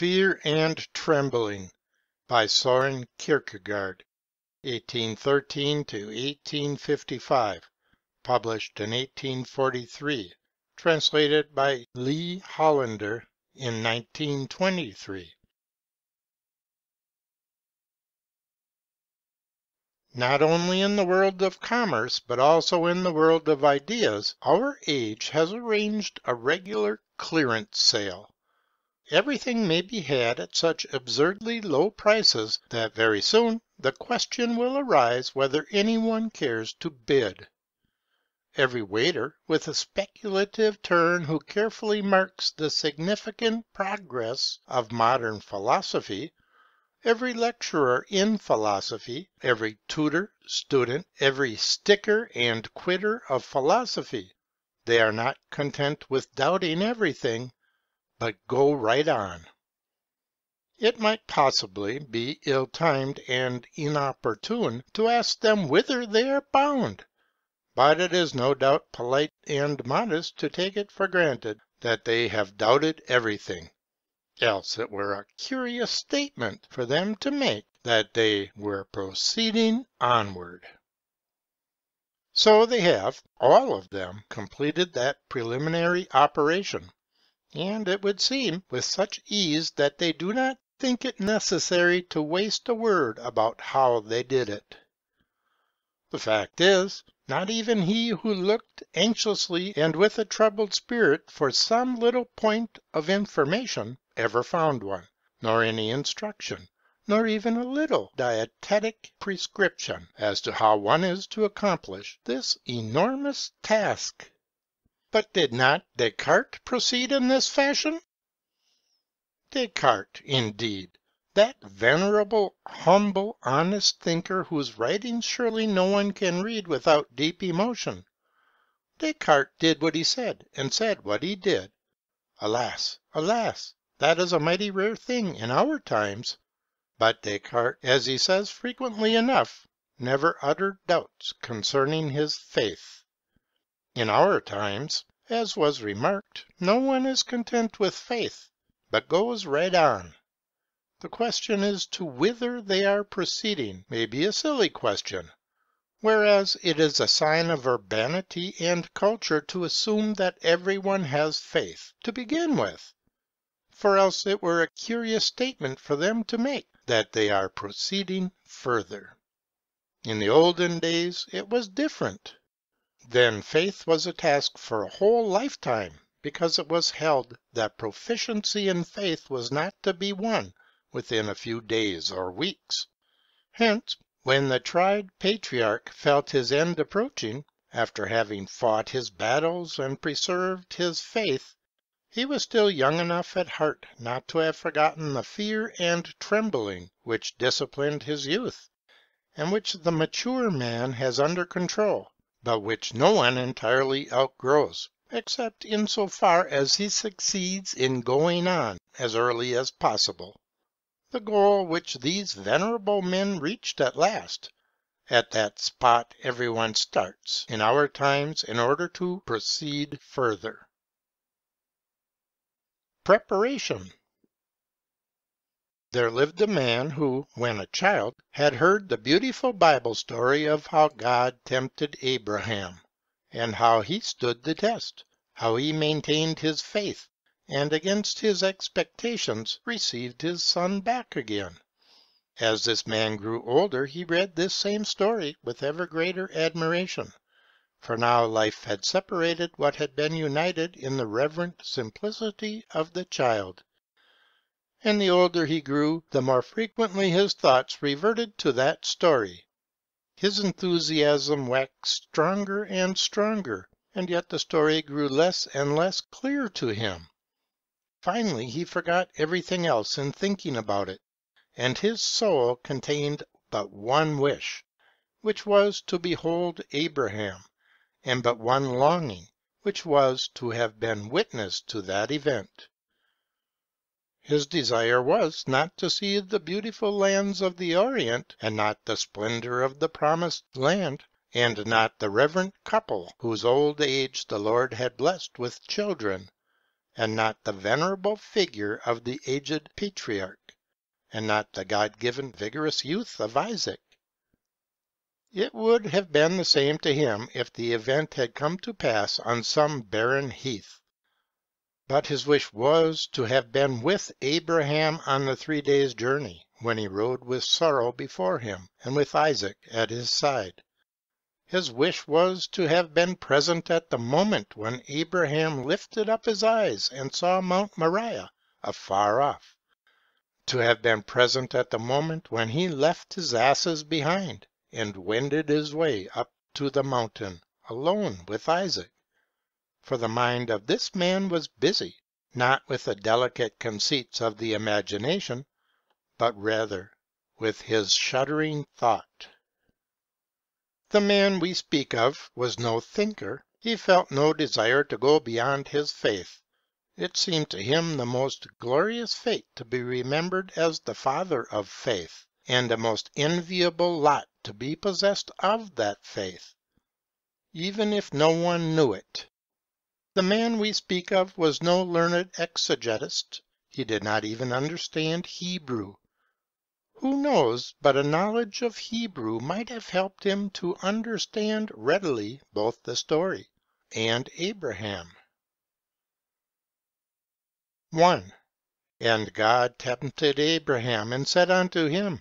Fear and Trembling by Søren Kierkegaard, 1813 to 1855, published in 1843, translated by Lee M Hollander in 1923. Not only in the world of commerce, but also in the world of ideas, our age has arranged a regular clearance sale. Everything may be had at such absurdly low prices that very soon the question will arise whether anyone cares to bid. Every waiter, with a speculative turn, who carefully marks the significant progress of modern philosophy, every lecturer in philosophy, every tutor, student, every sticker and quitter of philosophy, they are not content with doubting everything, but go right on. It might possibly be ill-timed and inopportune to ask them whither they are bound, but it is no doubt polite and modest to take it for granted that they have doubted everything. Else it were a curious statement for them to make that they were proceeding onward. So they have, all of them, completed that preliminary operation, and it would seem with such ease that they do not think it necessary to waste a word about how they did it. The fact is, not even he who looked anxiously and with a troubled spirit for some little point of information ever found one, nor any instruction, nor even a little dietetic prescription as to how one is to accomplish this enormous task. But did not Descartes proceed in this fashion? Descartes, indeed, that venerable, humble, honest thinker whose writings surely no one can read without deep emotion, Descartes did what he said, and said what he did. Alas, alas! That is a mighty rare thing in our times. But Descartes, as he says frequently enough, never uttered doubts concerning his faith. In our times, as was remarked, no one is content with faith, but goes right on. The question is to whither they are proceeding may be a silly question, whereas it is a sign of urbanity and culture to assume that everyone has faith to begin with. For else it were a curious statement for them to make that they are proceeding further. In the olden days it was different. Then faith was a task for a whole lifetime, because it was held that proficiency in faith was not to be won within a few days or weeks. Hence, when the tried patriarch felt his end approaching, after having fought his battles and preserved his faith, he was still young enough at heart not to have forgotten the fear and trembling which disciplined his youth, and which the mature man has under control, but which no one entirely outgrows, except in so far as he succeeds in going on as early as possible. The goal which these venerable men reached at last, at that spot everyone starts in our times in order to proceed further. Preparation. There lived a man who, when a child, had heard the beautiful Bible story of how God tempted Abraham, and how he stood the test, how he maintained his faith, and against his expectations received his son back again. As this man grew older, he read this same story with ever greater admiration. For now life had separated what had been united in the reverent simplicity of the child. And the older he grew, the more frequently his thoughts reverted to that story. His enthusiasm waxed stronger and stronger, and yet the story grew less and less clear to him. Finally he forgot everything else in thinking about it, and his soul contained but one wish, which was to behold Abraham, and but one longing, which was to have been witness to that event. His desire was not to see the beautiful lands of the Orient, and not the splendor of the promised land, and not the reverent couple whose old age the Lord had blessed with children, and not the venerable figure of the aged patriarch, and not the God-given vigorous youth of Isaac. It would have been the same to him if the event had come to pass on some barren heath. But his wish was to have been with Abraham on the 3 days' journey, when he rode with sorrow before him, and with Isaac at his side. His wish was to have been present at the moment when Abraham lifted up his eyes and saw Mount Moriah afar off, to have been present at the moment when he left his asses behind and wended his way up to the mountain, alone with Isaac. For the mind of this man was busy, not with the delicate conceits of the imagination, but rather with his shuddering thought. The man we speak of was no thinker. He felt no desire to go beyond his faith. It seemed to him the most glorious fate to be remembered as the father of faith, and a most enviable lot to be possessed of that faith, even if no one knew it. The man we speak of was no learned exegetist. He did not even understand Hebrew. Who knows but a knowledge of Hebrew might have helped him to understand readily both the story and Abraham. 1. And God tempted Abraham, and said unto him,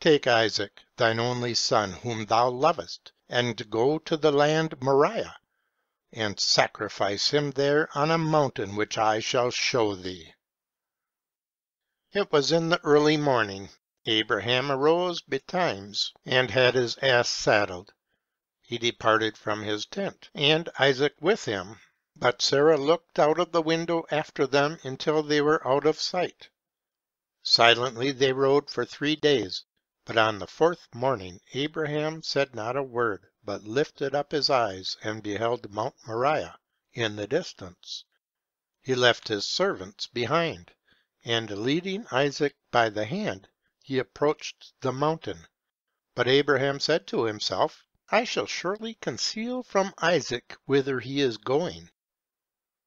Take Isaac thine only son, whom thou lovest, and go to the land Moriah, and sacrifice him there on a mountain which I shall show thee. It was in the early morning. Abraham arose betimes, and had his ass saddled. He departed from his tent, and Isaac with him. But Sarah looked out of the window after them until they were out of sight. Silently they rode for 3 days, but on the fourth morning Abraham said not a word, but lifted up his eyes and beheld Mount Moriah in the distance. He left his servants behind, and leading Isaac by the hand, he approached the mountain. But Abraham said to himself, I shall surely conceal from Isaac whither he is going.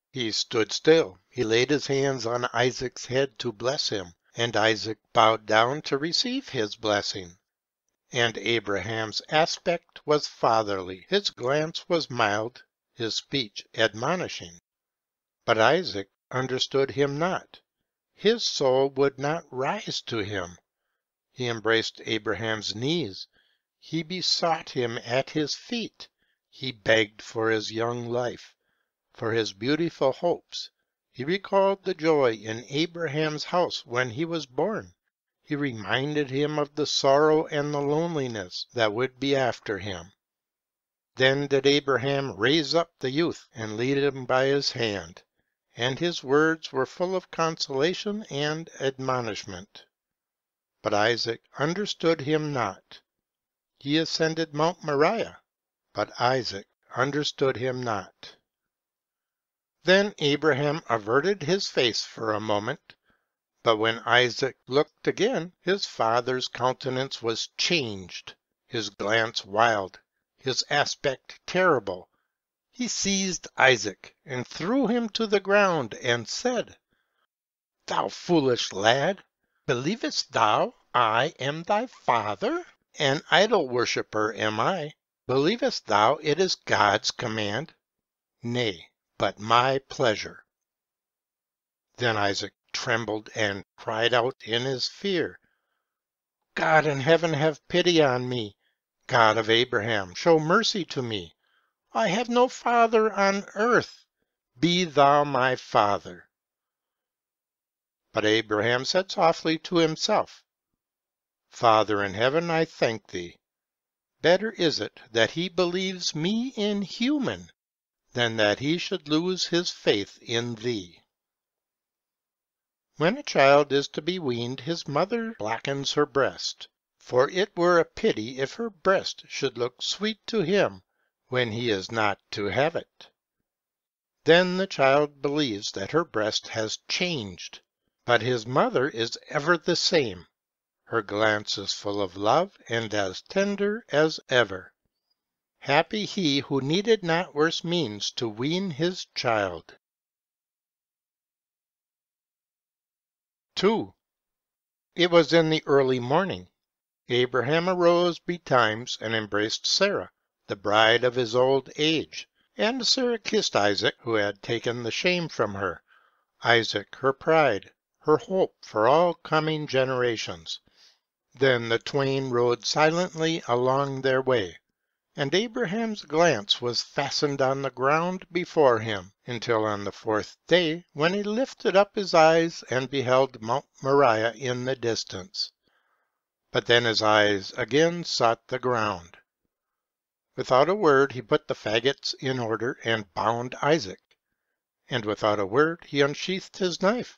He stood still. He laid his hands on Isaac's head to bless him, and Isaac bowed down to receive his blessing. And Abraham's aspect was fatherly. His glance was mild, his speech admonishing. But Isaac understood him not. His soul would not rise to him. He embraced Abraham's knees. He besought him at his feet. He begged for his young life, for his beautiful hopes. He recalled the joy in Abraham's house when he was born. He reminded him of the sorrow and the loneliness that would be after him. Then did Abraham raise up the youth and lead him by his hand, and his words were full of consolation and admonishment. But Isaac understood him not. He ascended Mount Moriah, but Isaac understood him not. Then Abraham averted his face for a moment, but when Isaac looked again, his father's countenance was changed, his glance wild, his aspect terrible. He seized Isaac and threw him to the ground and said, Thou foolish lad, believest thou I am thy father? An idol worshipper am I. Believest thou it is God's command? Nay, but my pleasure. Then Isaac trembled and cried out in his fear, God in heaven have pity on me. God of Abraham, show mercy to me. I have no father on earth. Be thou my father. But Abraham said softly to himself, Father in heaven, I thank thee. Better is it that he believes me inhuman than that he should lose his faith in thee. When a child is to be weaned, his mother blackens her breast, for it were a pity if her breast should look sweet to him when he is not to have it. Then the child believes that her breast has changed, but his mother is ever the same. Her glance is full of love and as tender as ever. Happy he who needed not worse means to wean his child. 2. It was in the early morning. Abraham arose betimes and embraced Sarah, the bride of his old age. And Sarah kissed Isaac, who had taken the shame from her, Isaac her pride, her hope for all coming generations. Then the twain rode silently along their way, and Abraham's glance was fastened on the ground before him, until on the fourth day, when he lifted up his eyes and beheld Mount Moriah in the distance. But then his eyes again sought the ground. Without a word he put the faggots in order and bound Isaac, and without a word he unsheathed his knife.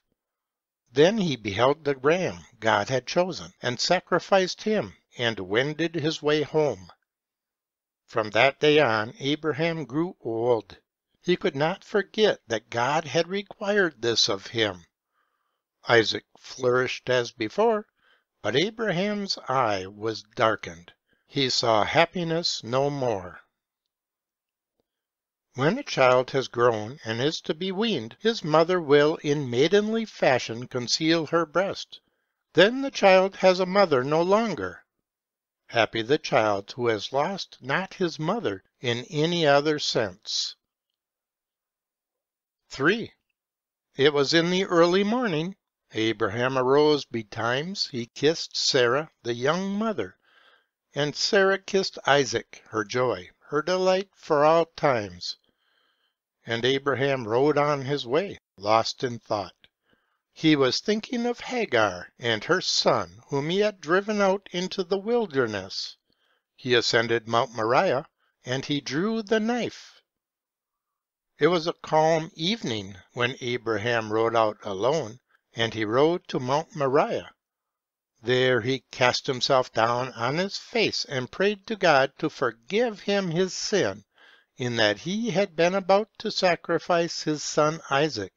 Then he beheld the ram God had chosen, and sacrificed him, and wended his way home. From that day on Abraham grew old. He could not forget that God had required this of him. Isaac flourished as before, but Abraham's eye was darkened. He saw happiness no more. When a child has grown and is to be weaned, his mother will in maidenly fashion conceal her breast. Then the child has a mother no longer. Happy the child who has lost not his mother in any other sense. 3. It was in the early morning. Abraham arose betimes. He kissed Sarah, the young mother, and Sarah kissed Isaac, her joy, her delight for all times. And Abraham rode on his way, lost in thought. He was thinking of Hagar and her son, whom he had driven out into the wilderness. He ascended Mount Moriah, and he drew the knife. It was a calm evening when Abraham rode out alone, and he rode to Mount Moriah. There he cast himself down on his face and prayed to God to forgive him his sin, in that he had been about to sacrifice his son Isaac,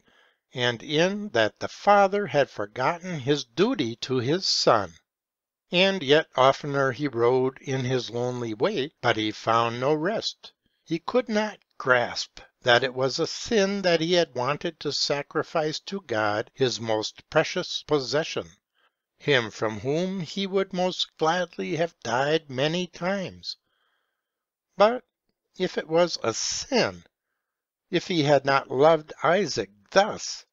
and in that the father had forgotten his duty to his son. And yet oftener he rode in his lonely way, but he found no rest. He could not grasp that it was a sin that he had wanted to sacrifice to God his most precious possession, him from whom he would most gladly have died many times. But if it was a sin, if he had not loved Isaac thus,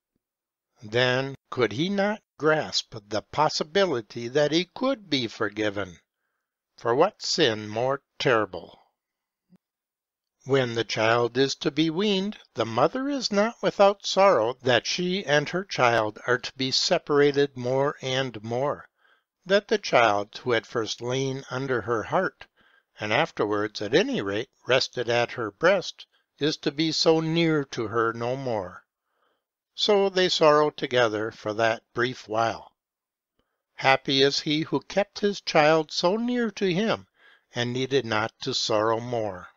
then could he not grasp the possibility that he could be forgiven? For what sin more terrible? When the child is to be weaned, the mother is not without sorrow that she and her child are to be separated more and more, that the child who had first lain under her heart, and afterwards at any rate rested at her breast, is to be so near to her no more. So they sorrow together for that brief while. Happy is he who kept his child so near to him, and needed not to sorrow more.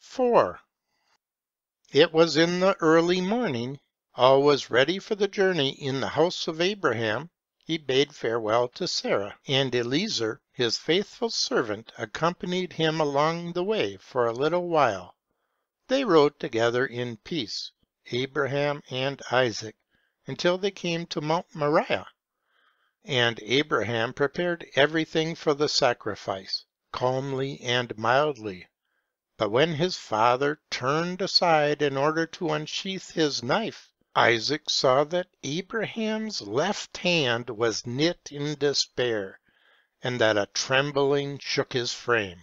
4. It was in the early morning. All was ready for the journey in the house of Abraham. He bade farewell to Sarah, and Eliezer, his faithful servant, accompanied him along the way for a little while. They rode together in peace, Abraham and Isaac, until they came to Mount Moriah. And Abraham prepared everything for the sacrifice, calmly and mildly. But when his father turned aside in order to unsheath his knife, Isaac saw that Abraham's left hand was knit in despair, and that a trembling shook his frame.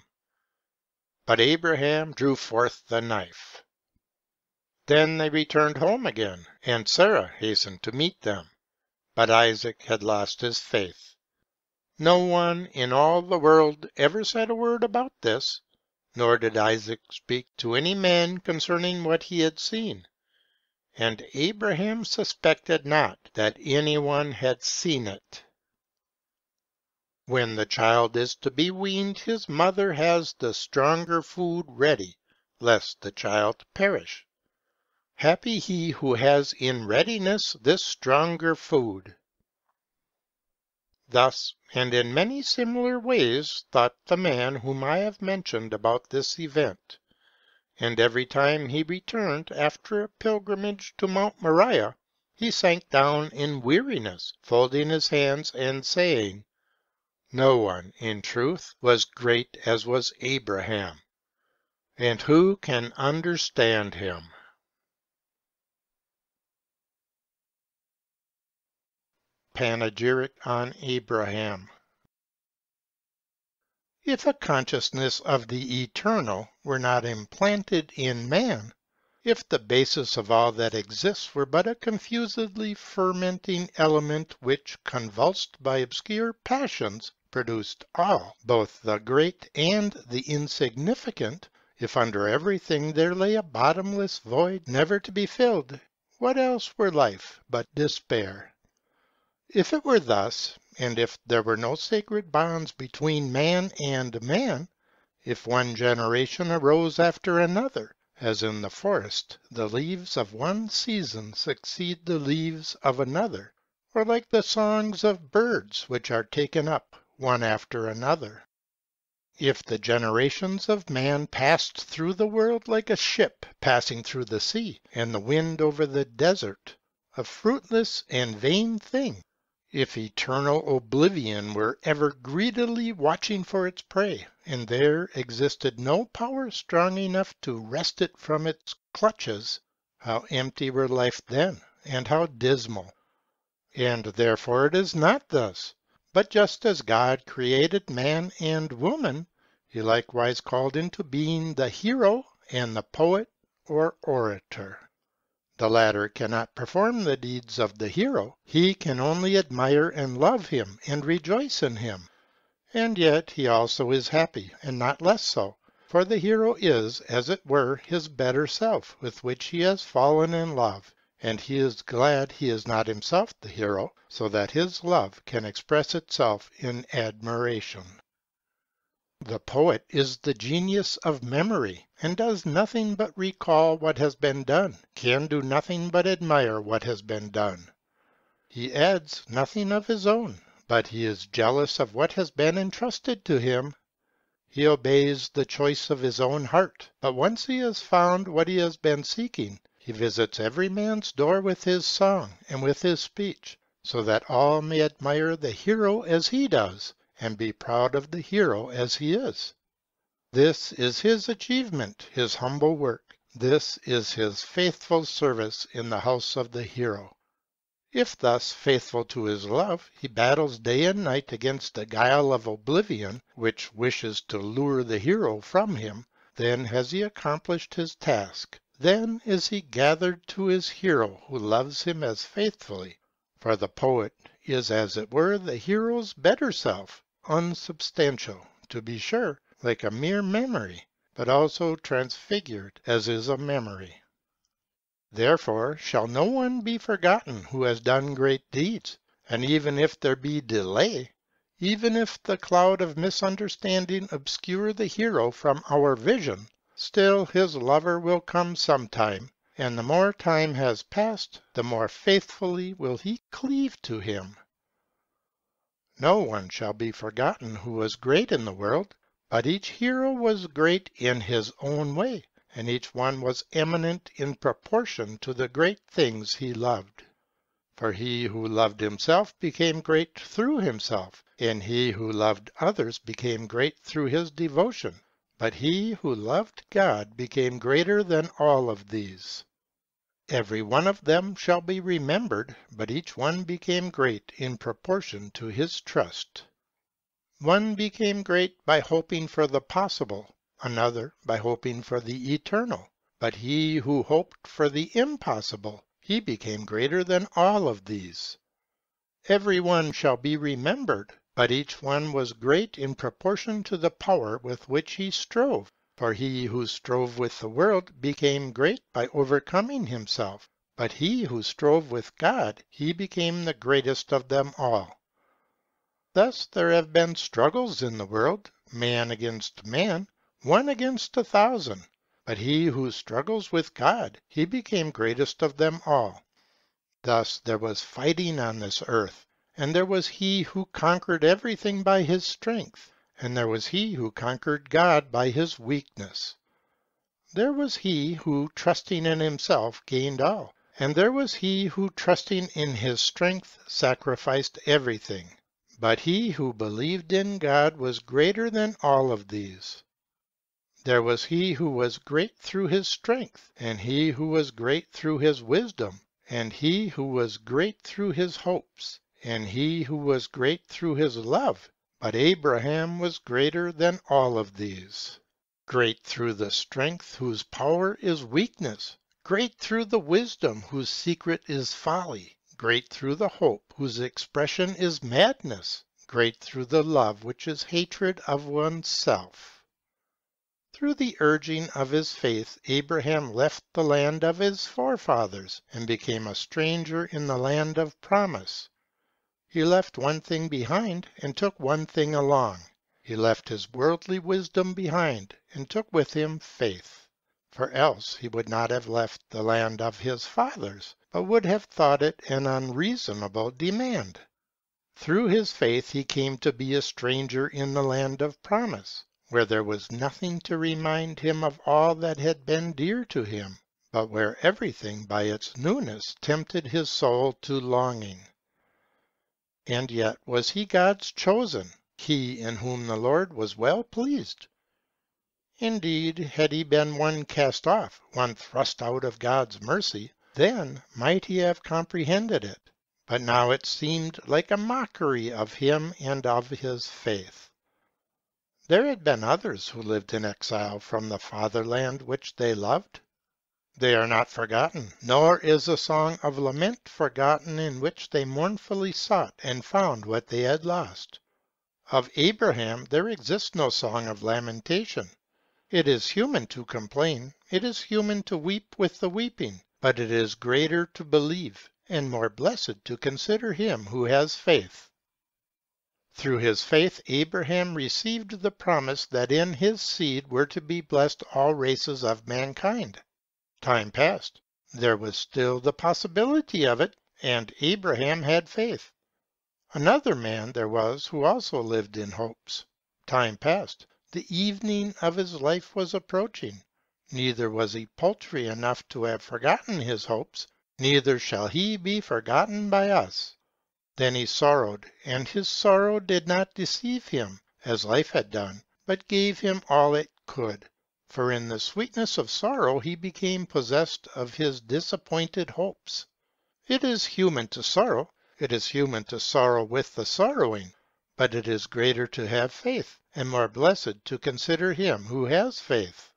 But Abraham drew forth the knife. Then they returned home again, and Sarah hastened to meet them. But Isaac had lost his faith. No one in all the world ever said a word about this, nor did Isaac speak to any man concerning what he had seen. And Abraham suspected not that any one had seen it. When the child is to be weaned, his mother has the stronger food ready, lest the child perish. Happy he who has in readiness this stronger food. Thus, and in many similar ways, thought the man whom I have mentioned about this event. And every time he returned after a pilgrimage to Mount Moriah, He sank down in weariness, folding his hands and saying, "No one, in truth, was great as was Abraham, and who can understand him?" Panegyric on Abraham. If a consciousness of the eternal were not implanted in man, if the basis of all that exists were but a confusedly fermenting element which, convulsed by obscure passions, produced all, both the great and the insignificant, if under everything there lay a bottomless void never to be filled, what else were life but despair? If it were thus, and if there were no sacred bonds between man and man, if one generation arose after another, as in the forest, the leaves of one season succeed the leaves of another, or like the songs of birds which are taken up one after another. If the generations of man passed through the world like a ship passing through the sea, and the wind over the desert, a fruitless and vain thing, if eternal oblivion were ever greedily watching for its prey, and there existed no power strong enough to wrest it from its clutches, how empty were life then, and how dismal! And therefore it is not thus, but just as God created man and woman, he likewise called into being the hero and the poet or orator. The latter cannot perform the deeds of the hero, he can only admire and love him and rejoice in him. And yet he also is happy, and not less so, for the hero is, as it were, his better self, with which he has fallen in love, and he is glad he is not himself the hero, so that his love can express itself in admiration. The poet is the genius of memory, and does nothing but recall what has been done, can do nothing but admire what has been done. He adds nothing of his own, but he is jealous of what has been entrusted to him. He obeys the choice of his own heart, but once he has found what he has been seeking, he visits every man's door with his song and with his speech, so that all may admire the hero as he does, and be proud of the hero as he is. This is his achievement, his humble work. This is his faithful service in the house of the hero. If thus faithful to his love, he battles day and night against the guile of oblivion, which wishes to lure the hero from him, then has he accomplished his task. Then is he gathered to his hero who loves him as faithfully. For the poet is, as it were, the hero's better self, unsubstantial, to be sure, like a mere memory, but also transfigured, as is a memory. Therefore shall no one be forgotten who has done great deeds, and even if there be delay, even if the cloud of misunderstanding obscure the hero from our vision, still his lover will come sometime, and the more time has passed, the more faithfully will he cleave to him. No one shall be forgotten who was great in the world, but each hero was great in his own way, and each one was eminent in proportion to the great things he loved. For he who loved himself became great through himself, and he who loved others became great through his devotion. But he who loved God became greater than all of these. Every one of them shall be remembered, but each one became great in proportion to his trust. One became great by hoping for the possible, another by hoping for the eternal. But he who hoped for the impossible, he became greater than all of these. Every one shall be remembered, but each one was great in proportion to the power with which he strove, for he who strove with the world became great by overcoming himself, but he who strove with God, he became the greatest of them all. Thus there have been struggles in the world, man against man, one against 1,000, but he who struggles with God, he became greatest of them all. Thus there was fighting on this earth, and there was he who conquered everything by his strength, and there was he who conquered God by his weakness. There was he who, trusting in himself, gained all, And there was he who, trusting in his strength, sacrificed everything. But he who believed in God was greater than all of these. There was he who was great through his strength, and he who was great through his wisdom, and he who was great through his hopes, and he who was great through his love. But Abraham was greater than all of these. Great through the strength whose power is weakness. Great through the wisdom whose secret is folly. Great through the hope whose expression is madness. Great through the love which is hatred of oneself. Through the urging of his faith, Abraham left the land of his forefathers and became a stranger in the land of promise. He left one thing behind and took one thing along. He left his worldly wisdom behind and took with him faith. For else he would not have left the land of his fathers, but would have thought it an unreasonable demand. Through his faith he came to be a stranger in the land of promise, where there was nothing to remind him of all that had been dear to him, but where everything by its newness tempted his soul to longing. And yet was he God's chosen, he in whom the Lord was well pleased. Indeed, had he been one cast off, one thrust out of God's mercy, then might he have comprehended it. But now it seemed like a mockery of him and of his faith. There had been others who lived in exile from the fatherland which they loved. They are not forgotten, nor is a song of lament forgotten in which they mournfully sought and found what they had lost. Of Abraham there exists no song of lamentation. It is human to complain, it is human to weep with the weeping, but it is greater to believe, and more blessed to consider him who has faith. Through his faith Abraham received the promise that in his seed were to be blessed all races of mankind. Time passed. There was still the possibility of it, and Abraham had faith. Another man there was who also lived in hopes. Time passed. The evening of his life was approaching. Neither was he paltry enough to have forgotten his hopes, neither shall he be forgotten by us. Then he sorrowed, and his sorrow did not deceive him, as life had done, but gave him all it could. For in the sweetness of sorrow he became possessed of his disappointed hopes. It is human to sorrow, it is human to sorrow with the sorrowing, but it is greater to have faith, and more blessed to consider him who has faith.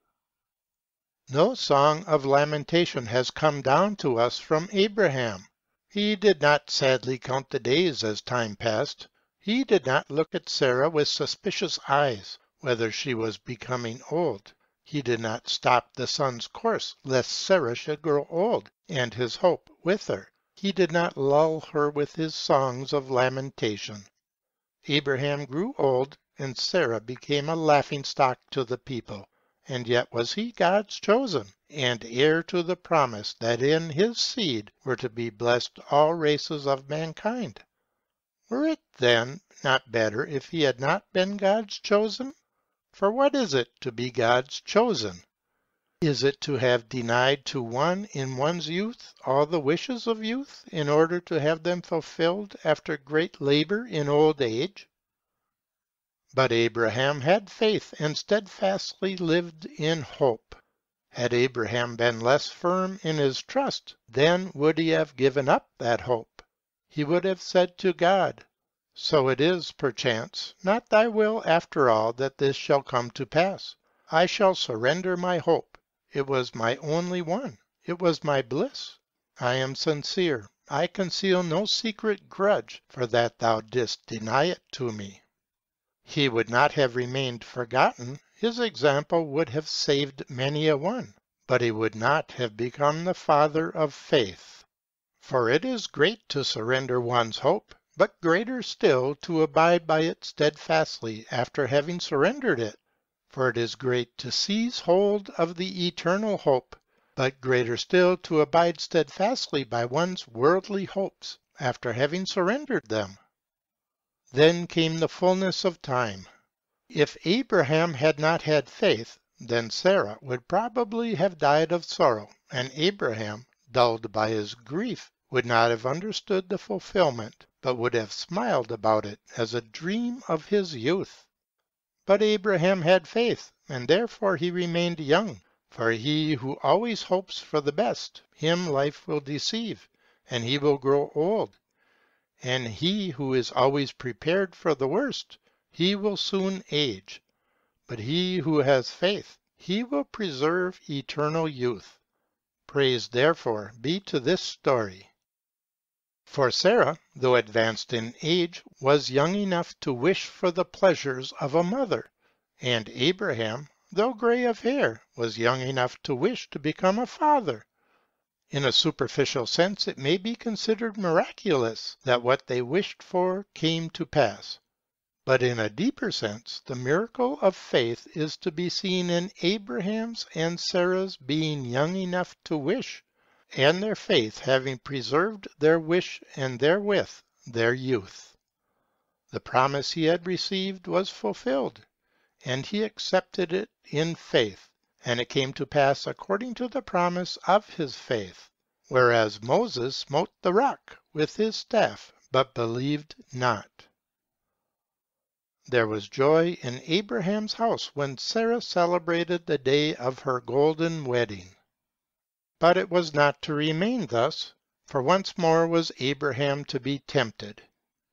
No song of lamentation has come down to us from Abraham. He did not sadly count the days as time passed. He did not look at Sarah with suspicious eyes, whether she was becoming old. He did not stop the sun's course, lest Sarah should grow old, and his hope with her. He did not lull her with his songs of lamentation. Abraham grew old, and Sarah became a laughingstock to the people, and yet was he God's chosen, and heir to the promise that in his seed were to be blessed all races of mankind. Were it, then, not better if he had not been God's chosen? For what is it to be God's chosen? Is it to have denied to one in one's youth all the wishes of youth, in order to have them fulfilled after great labor in old age? But Abraham had faith and steadfastly lived in hope. Had Abraham been less firm in his trust, then would he have given up that hope. He would have said to God, "So it is, perchance, not thy will after all that this shall come to pass. I shall surrender my hope. It was my only one. It was my bliss. I am sincere. I conceal no secret grudge for that thou didst deny it to me." He would not have remained forgotten, his example would have saved many a one, but he would not have become the father of faith. For it is great to surrender one's hope, but greater still to abide by it steadfastly after having surrendered it. For it is great to seize hold of the eternal hope, but greater still to abide steadfastly by one's worldly hopes after having surrendered them. Then came the fullness of time. If Abraham had not had faith, then Sarah would probably have died of sorrow, and Abraham, dulled by his grief, would not have understood the fulfilment, but would have smiled about it as a dream of his youth. But Abraham had faith, and therefore he remained young. For he who always hopes for the best, him life will deceive, and he will grow old. And he who is always prepared for the worst, he will soon age. But he who has faith, he will preserve eternal youth. Praise therefore be to this story. For Sarah, though advanced in age, was young enough to wish for the pleasures of a mother, and Abraham, though gray of hair, was young enough to wish to become a father. In a superficial sense it may be considered miraculous that what they wished for came to pass. But in a deeper sense the miracle of faith is to be seen in Abraham's and Sarah's being young enough to wish, and their faith having preserved their wish and therewith their youth. The promise he had received was fulfilled, and he accepted it in faith, and it came to pass according to the promise of his faith. Whereas Moses smote the rock with his staff, but believed not. There was joy in Abraham's house when Sarah celebrated the day of her golden wedding. But it was not to remain thus, for once more was Abraham to be tempted.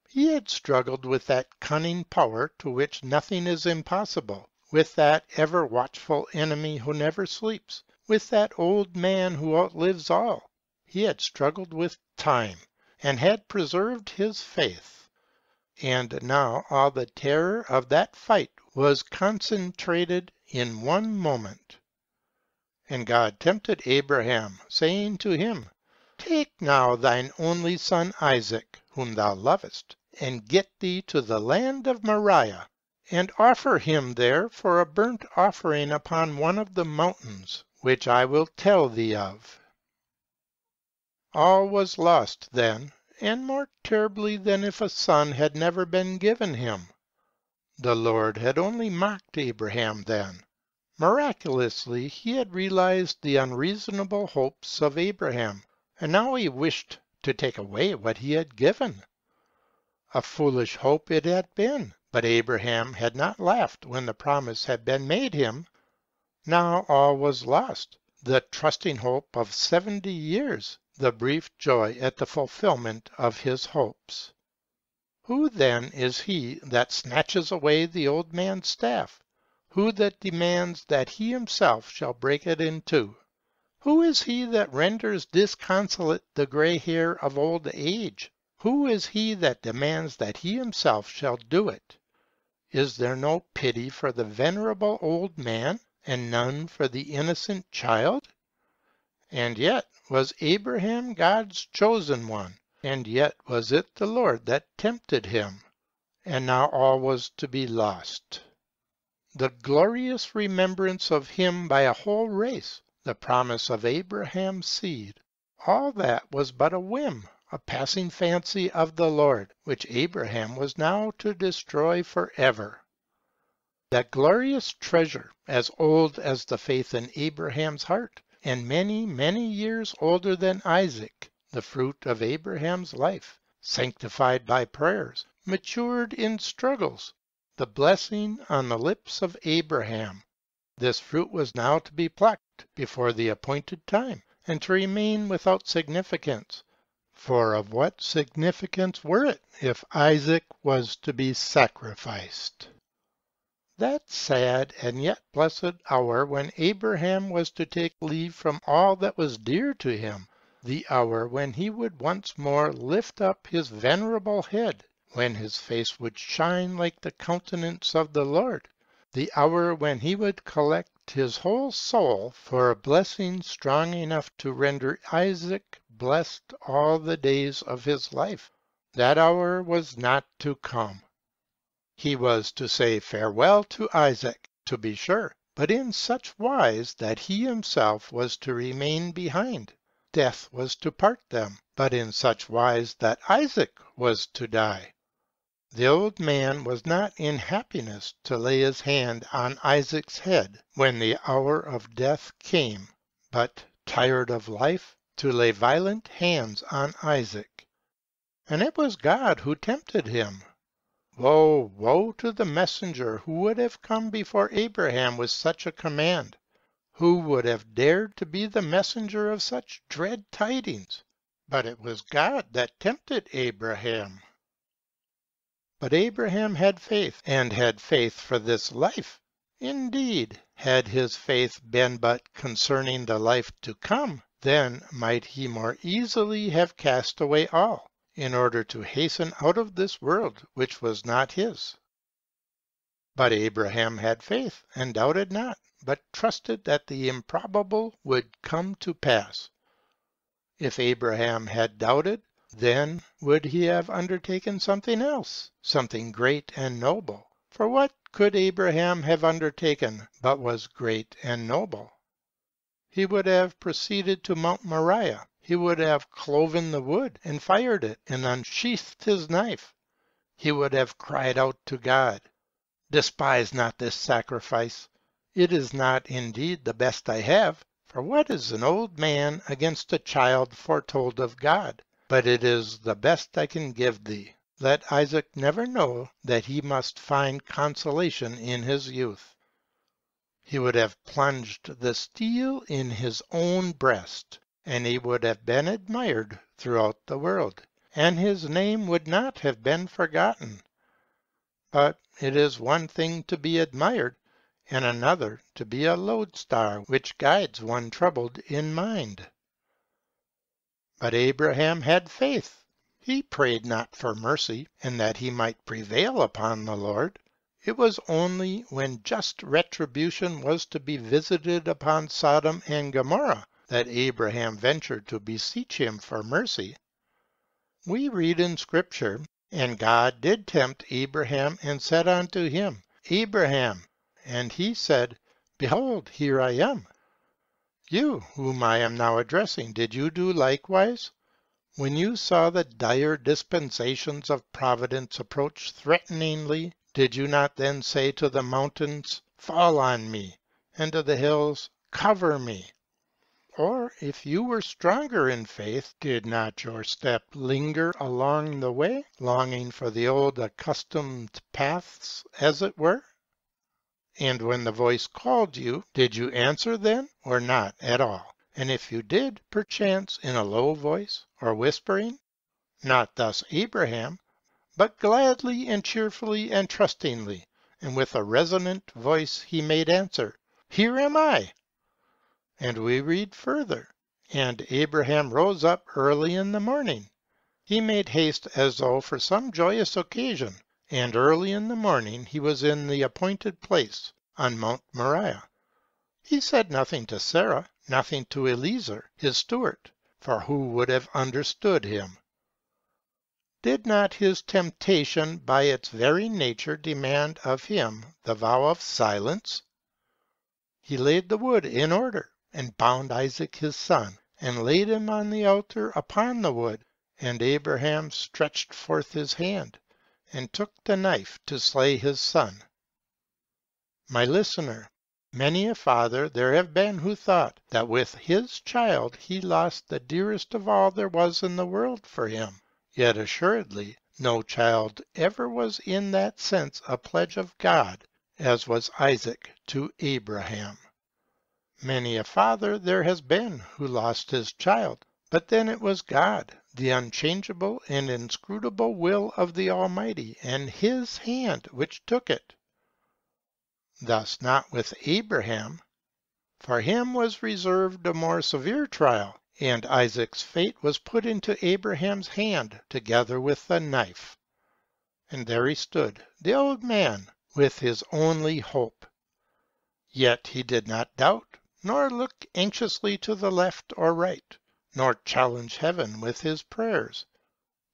He had struggled with that cunning power to which nothing is impossible, with that ever watchful enemy who never sleeps, with that old man who outlives all. He had struggled with time, and had preserved his faith. And now all the terror of that fight was concentrated in one moment. And God tempted Abraham, saying to him, "Take now thine only son Isaac, whom thou lovest, and get thee to the land of Moriah, and offer him there for a burnt offering upon one of the mountains, which I will tell thee of." All was lost then, and more terribly than if a son had never been given him. The Lord had only mocked Abraham then. Miraculously he had realized the unreasonable hopes of Abraham, and now he wished to take away what he had given. A foolish hope it had been, but Abraham had not laughed when the promise had been made him. Now all was lost, the trusting hope of 70 years, the brief joy at the fulfillment of his hopes. Who then is he that snatches away the old man's staff? Who that demands that he himself shall break it in two? Who is he that renders disconsolate the gray hair of old age? Who is he that demands that he himself shall do it? Is there no pity for the venerable old man, and none for the innocent child? And yet was Abraham God's chosen one, and yet was it the Lord that tempted him, and now all was to be lost. The glorious remembrance of him by a whole race, the promise of Abraham's seed, all that was but a whim, a passing fancy of the Lord, which Abraham was now to destroy forever. That glorious treasure, as old as the faith in Abraham's heart, and many, many years older than Isaac, the fruit of Abraham's life, sanctified by prayers, matured in struggles, the blessing on the lips of Abraham, this fruit was now to be plucked before the appointed time, and to remain without significance. For of what significance were it if Isaac was to be sacrificed? That sad and yet blessed hour when Abraham was to take leave from all that was dear to him, the hour when he would once more lift up his venerable head, when his face would shine like the countenance of the Lord, the hour when he would collect his whole soul for a blessing strong enough to render Isaac blessed all the days of his life. That hour was not to come. He was to say farewell to Isaac, to be sure, but in such wise that he himself was to remain behind. Death was to part them, but in such wise that Isaac was to die. The old man was not in happiness to lay his hand on Isaac's head when the hour of death came, but, tired of life, to lay violent hands on Isaac. And it was God who tempted him. Woe, woe to the messenger who would have come before Abraham with such a command, who would have dared to be the messenger of such dread tidings. But it was God that tempted Abraham. But Abraham had faith, and had faith for this life. Indeed, had his faith been but concerning the life to come, then might he more easily have cast away all, in order to hasten out of this world which was not his. But Abraham had faith, and doubted not, but trusted that the improbable would come to pass. If Abraham had doubted, then would he have undertaken something else, something great and noble? For what could Abraham have undertaken but was great and noble? He would have proceeded to Mount Moriah. He would have cloven the wood and fired it and unsheathed his knife. He would have cried out to God, "Despise not this sacrifice. It is not indeed the best I have, for what is an old man against a child foretold of God? But it is the best I can give thee. Let Isaac never know that he must find consolation in his youth." He would have plunged the steel in his own breast, and he would have been admired throughout the world, and his name would not have been forgotten. But it is one thing to be admired, and another to be a lodestar which guides one troubled in mind. But Abraham had faith. He prayed not for mercy, and that he might prevail upon the Lord. It was only when just retribution was to be visited upon Sodom and Gomorrah that Abraham ventured to beseech him for mercy. We read in Scripture, "And God did tempt Abraham, and said unto him, Abraham. And he said, Behold, here I am. You, whom I am now addressing, did you do likewise? When you saw the dire dispensations of providence approach threateningly, did you not then say to the mountains, Fall on me, and to the hills, Cover me? Or, if you were stronger in faith, did not your step linger along the way, longing for the old accustomed paths, as it were? And when the voice called you, did you answer then, or not at all? And if you did, perchance in a low voice, or whispering? Not thus Abraham, but gladly and cheerfully and trustingly, and with a resonant voice he made answer, Here am I! And we read further, And Abraham rose up early in the morning. He made haste as though for some joyous occasion, and early in the morning he was in the appointed place, on Mount Moriah. He said nothing to Sarah, nothing to Eliezer, his steward, for who would have understood him? Did not his temptation by its very nature demand of him the vow of silence? He laid the wood in order, and bound Isaac his son, and laid him on the altar upon the wood. And Abraham stretched forth his hand, and took the knife to slay his son. My listener, many a father there have been who thought that with his child he lost the dearest of all there was in the world for him. Yet assuredly no child ever was in that sense a pledge of God, as was Isaac to Abraham. Many a father there has been who lost his child, but then it was God, the unchangeable and inscrutable will of the Almighty, and his hand which took it. Thus not with Abraham. For him was reserved a more severe trial, and Isaac's fate was put into Abraham's hand together with the knife. And there he stood, the old man, with his only hope. Yet he did not doubt, nor look anxiously to the left or right, nor challenge heaven with his prayers.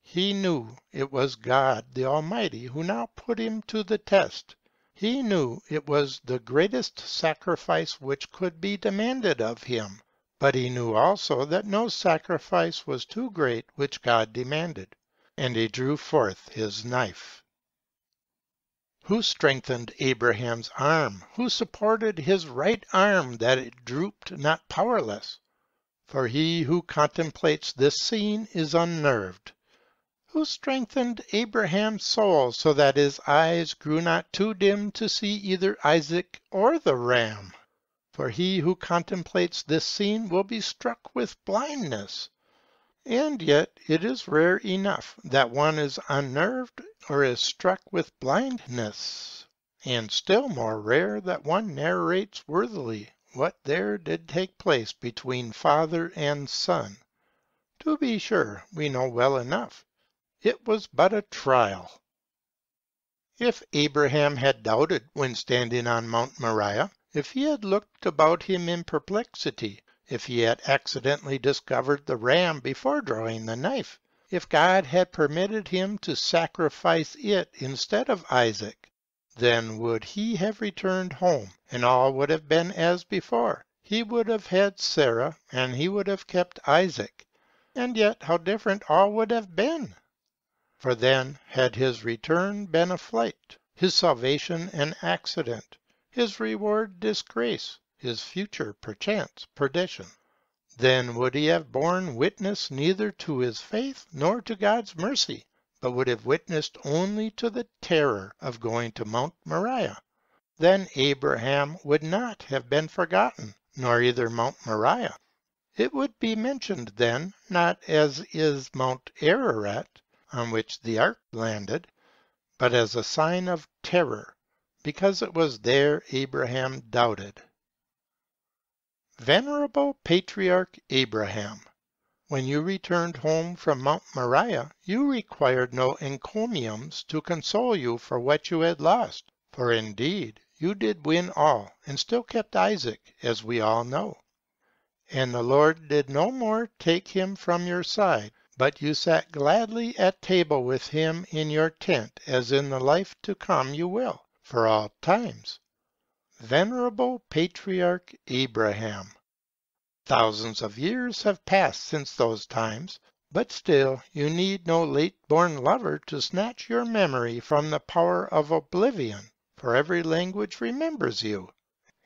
He knew it was God the Almighty who now put him to the test. He knew it was the greatest sacrifice which could be demanded of him, but he knew also that no sacrifice was too great which God demanded, and he drew forth his knife. Who strengthened Abraham's arm? Who supported his right arm that it drooped not powerless? For he who contemplates this scene is unnerved. Who strengthened Abraham's soul so that his eyes grew not too dim to see either Isaac or the ram? For he who contemplates this scene will be struck with blindness. And yet it is rare enough that one is unnerved or is struck with blindness, and still more rare that one narrates worthily what there did take place between father and son. To be sure, we know well enough. It was but a trial. If Abraham had doubted when standing on Mount Moriah, if he had looked about him in perplexity, if he had accidentally discovered the ram before drawing the knife, if God had permitted him to sacrifice it instead of Isaac, then would he have returned home, and all would have been as before. He would have had Sarah, and he would have kept Isaac. And yet how different all would have been! For then had his return been a flight, his salvation an accident, his reward disgrace, his future perchance perdition. Then would he have borne witness neither to his faith nor to God's mercy, but would have witnessed only to the terror of going to Mount Moriah. Then Abraham would not have been forgotten, nor either Mount Moriah. It would be mentioned then, not as is Mount Ararat, on which the ark landed, but as a sign of terror, because it was there Abraham doubted. Venerable Patriarch Abraham, when you returned home from Mount Moriah, you required no encomiums to console you for what you had lost, for indeed you did win all, and still kept Isaac, as we all know. And the Lord did no more take him from your side, but you sat gladly at table with him in your tent, as in the life to come you will, for all times. Venerable Patriarch Abraham, thousands of years have passed since those times, but still you need no late-born lover to snatch your memory from the power of oblivion, for every language remembers you.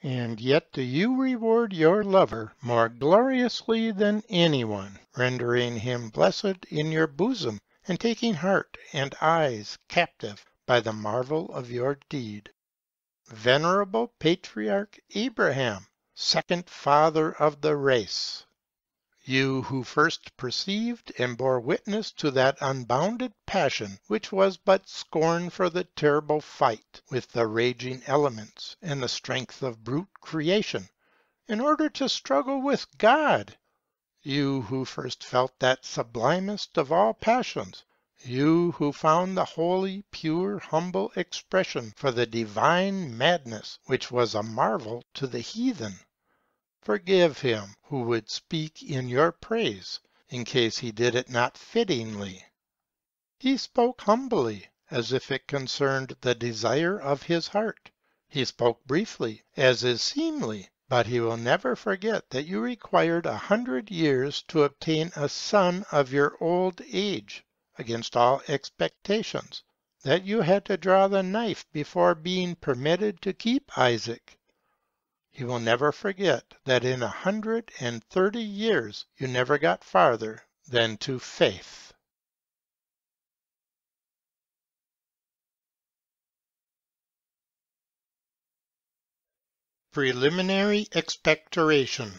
And yet do you reward your lover more gloriously than anyone, rendering him blessed in your bosom, and taking heart and eyes captive by the marvel of your deed. Venerable Patriarch Abraham, second father of the race, you who first perceived and bore witness to that unbounded passion which was but scorn for the terrible fight with the raging elements and the strength of brute creation, in order to struggle with God, you who first felt that sublimest of all passions, you who found the holy, pure, humble expression for the divine madness which was a marvel to the heathen, forgive him who would speak in your praise, in case he did it not fittingly. He spoke humbly, as if it concerned the desire of his heart. He spoke briefly, as is seemly, but he will never forget that you required 100 years to obtain a son of your old age, against all expectations, that you had to draw the knife before being permitted to keep Isaac. He will never forget that in 130 years you never got farther than to faith. Preliminary Expectoration.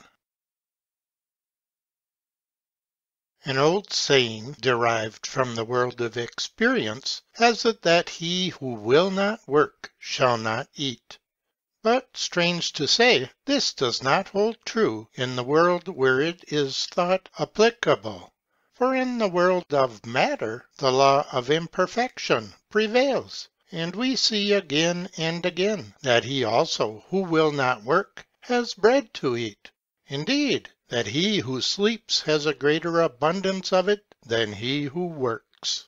An old saying derived from the world of experience has it that he who will not work shall not eat. But, strange to say, this does not hold true in the world where it is thought applicable. For in the world of matter the law of imperfection prevails, and we see again and again that he also who will not work has bread to eat. Indeed, that he who sleeps has a greater abundance of it than he who works.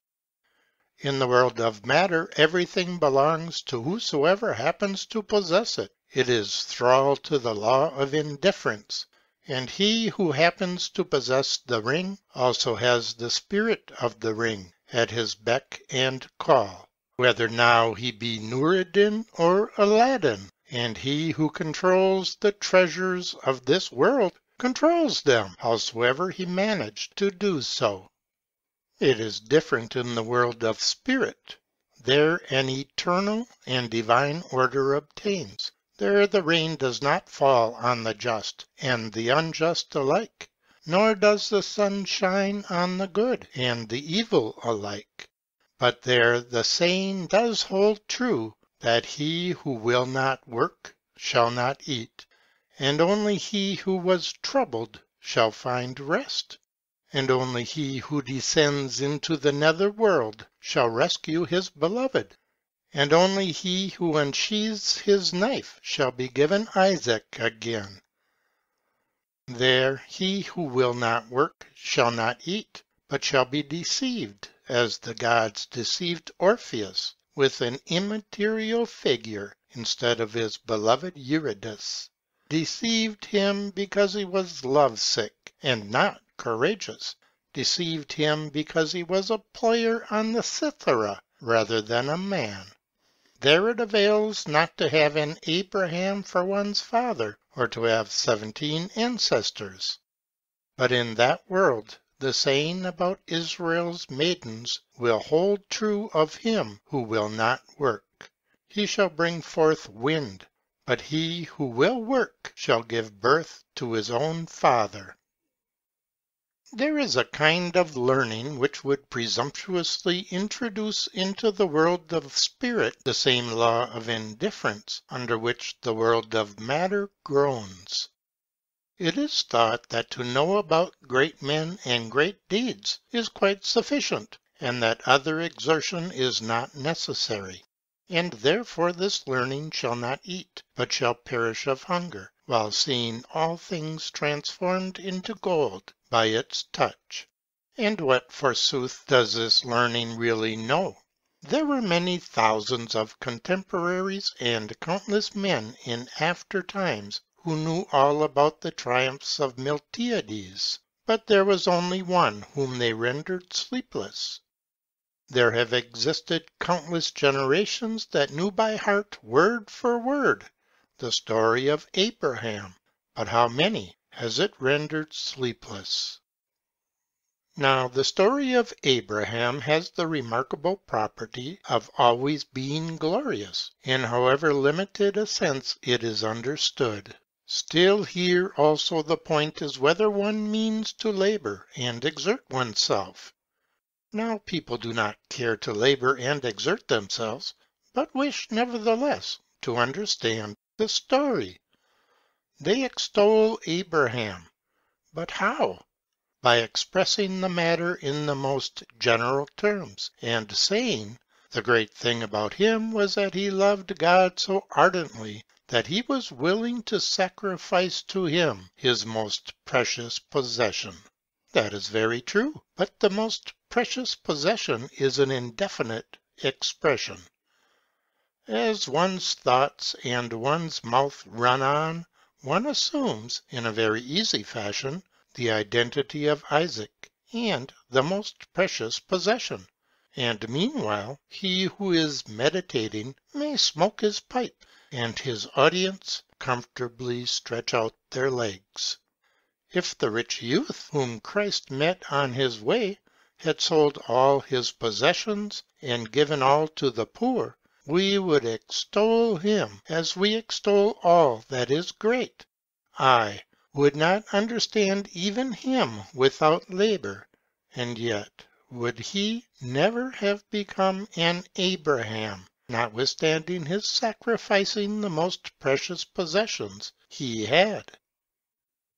In the world of matter everything belongs to whosoever happens to possess it. It is thrall to the law of indifference, and he who happens to possess the ring also has the spirit of the ring at his beck and call, whether now he be Nureddin or Aladdin, and he who controls the treasures of this world controls them, howsoever he managed to do so. It is different in the world of spirit. There an eternal and divine order obtains. There the rain does not fall on the just and the unjust alike, nor does the sun shine on the good and the evil alike. But there the saying does hold true, that he who will not work shall not eat, and only he who was troubled shall find rest, and only he who descends into the nether world shall rescue his beloved, and only he who unsheathes his knife shall be given Isaac again. There he who will not work shall not eat, but shall be deceived, as the gods deceived Orpheus with an immaterial figure instead of his beloved Eurydice, deceived him because he was lovesick and not courageous, deceived him because he was a player on the cithara rather than a man. There it avails not to have an Abraham for one's father, or to have 17 ancestors. But in that world the saying about Israel's maidens will hold true of him who will not work. He shall bring forth wind, but he who will work shall give birth to his own father. There is a kind of learning which would presumptuously introduce into the world of spirit the same law of indifference under which the world of matter groans. It is thought that to know about great men and great deeds is quite sufficient, and that other exertion is not necessary. And therefore this learning shall not eat, but shall perish of hunger, while seeing all things transformed into gold by its touch. And what, forsooth, does this learning really know? There were many thousands of contemporaries and countless men in after times who knew all about the triumphs of Miltiades, but there was only one whom they rendered sleepless. There have existed countless generations that knew by heart, word for word, the story of Abraham, but how many has it rendered sleepless? Now the story of Abraham has the remarkable property of always being glorious, in however limited a sense it is understood. Still here also the point is whether one means to labor and exert oneself. Now people do not care to labor and exert themselves, but wish nevertheless to understand the story. They extol Abraham, but how? By expressing the matter in the most general terms, and saying, the great thing about him was that he loved God so ardently that he was willing to sacrifice to him his most precious possession. That is very true, but the most precious possession is an indefinite expression. As one's thoughts and one's mouth run on, one assumes, in a very easy fashion, the identity of Isaac and the most precious possession, and meanwhile he who is meditating may smoke his pipe, and his audience comfortably stretch out their legs. If the rich youth whom Christ met on his way had sold all his possessions and given all to the poor, we would extol him as we extol all that is great. I would not understand even him without labor, and yet would he never have become an Abraham, notwithstanding his sacrificing the most precious possessions he had.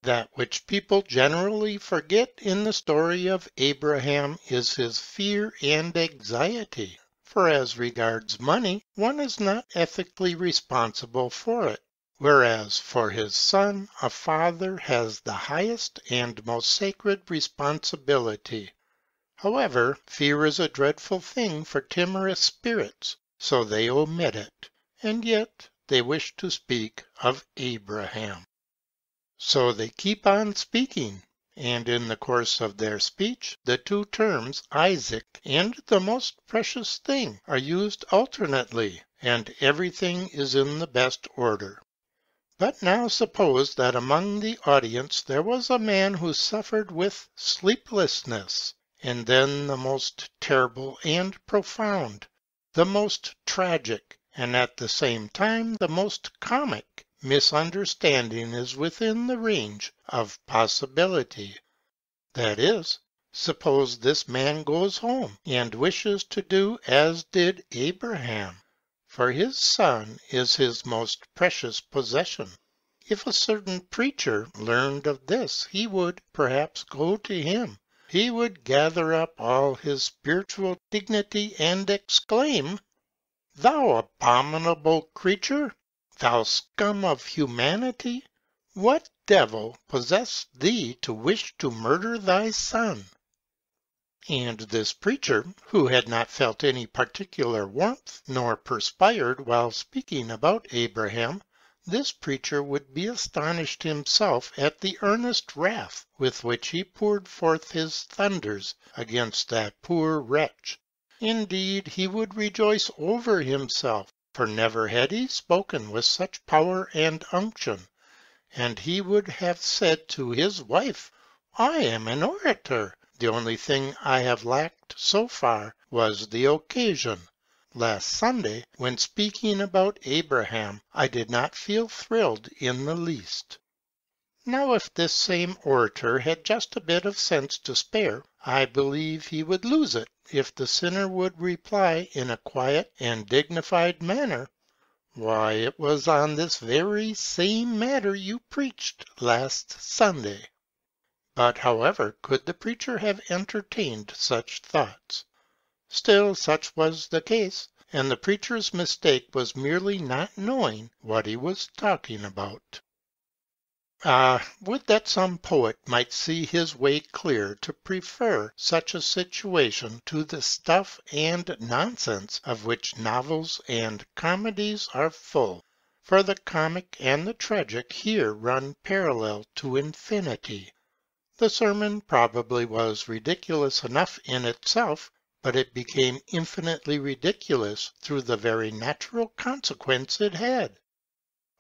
That which people generally forget in the story of Abraham is his fear and anxiety, for as regards money, one is not ethically responsible for it, whereas for his son a father has the highest and most sacred responsibility. However, fear is a dreadful thing for timorous spirits, so they omit it, and yet they wish to speak of Abraham. So they keep on speaking, and in the course of their speech the two terms Isaac and the most precious thing are used alternately, and everything is in the best order. But now suppose that among the audience there was a man who suffered with sleeplessness, and then the most terrible and profound, the most tragic, and at the same time the most comic misunderstanding is within the range of possibility. That is, suppose this man goes home and wishes to do as did Abraham, for his son is his most precious possession. If a certain preacher learned of this, he would perhaps go to him. He would gather up all his spiritual dignity and exclaim, "Thou abominable creature! Thou scum of humanity! What devil possessed thee to wish to murder thy son?" And this preacher, who had not felt any particular warmth, nor perspired while speaking about Abraham, this preacher would be astonished himself at the earnest wrath with which he poured forth his thunders against that poor wretch. Indeed, he would rejoice over himself, for never had he spoken with such power and unction, and he would have said to his wife, "I am an orator. The only thing I have lacked so far was the occasion. Last Sunday, when speaking about Abraham, I did not feel thrilled in the least." Now, if this same orator had just a bit of sense to spare, I believe he would lose it if the sinner would reply in a quiet and dignified manner, "Why, it was on this very same matter you preached last Sunday." But however could the preacher have entertained such thoughts? Still, such was the case, and the preacher's mistake was merely not knowing what he was talking about. Ah, would that some poet might see his way clear to prefer such a situation to the stuff and nonsense of which novels and comedies are full, for the comic and the tragic here run parallel to infinity. The sermon probably was ridiculous enough in itself, but it became infinitely ridiculous through the very natural consequence it had.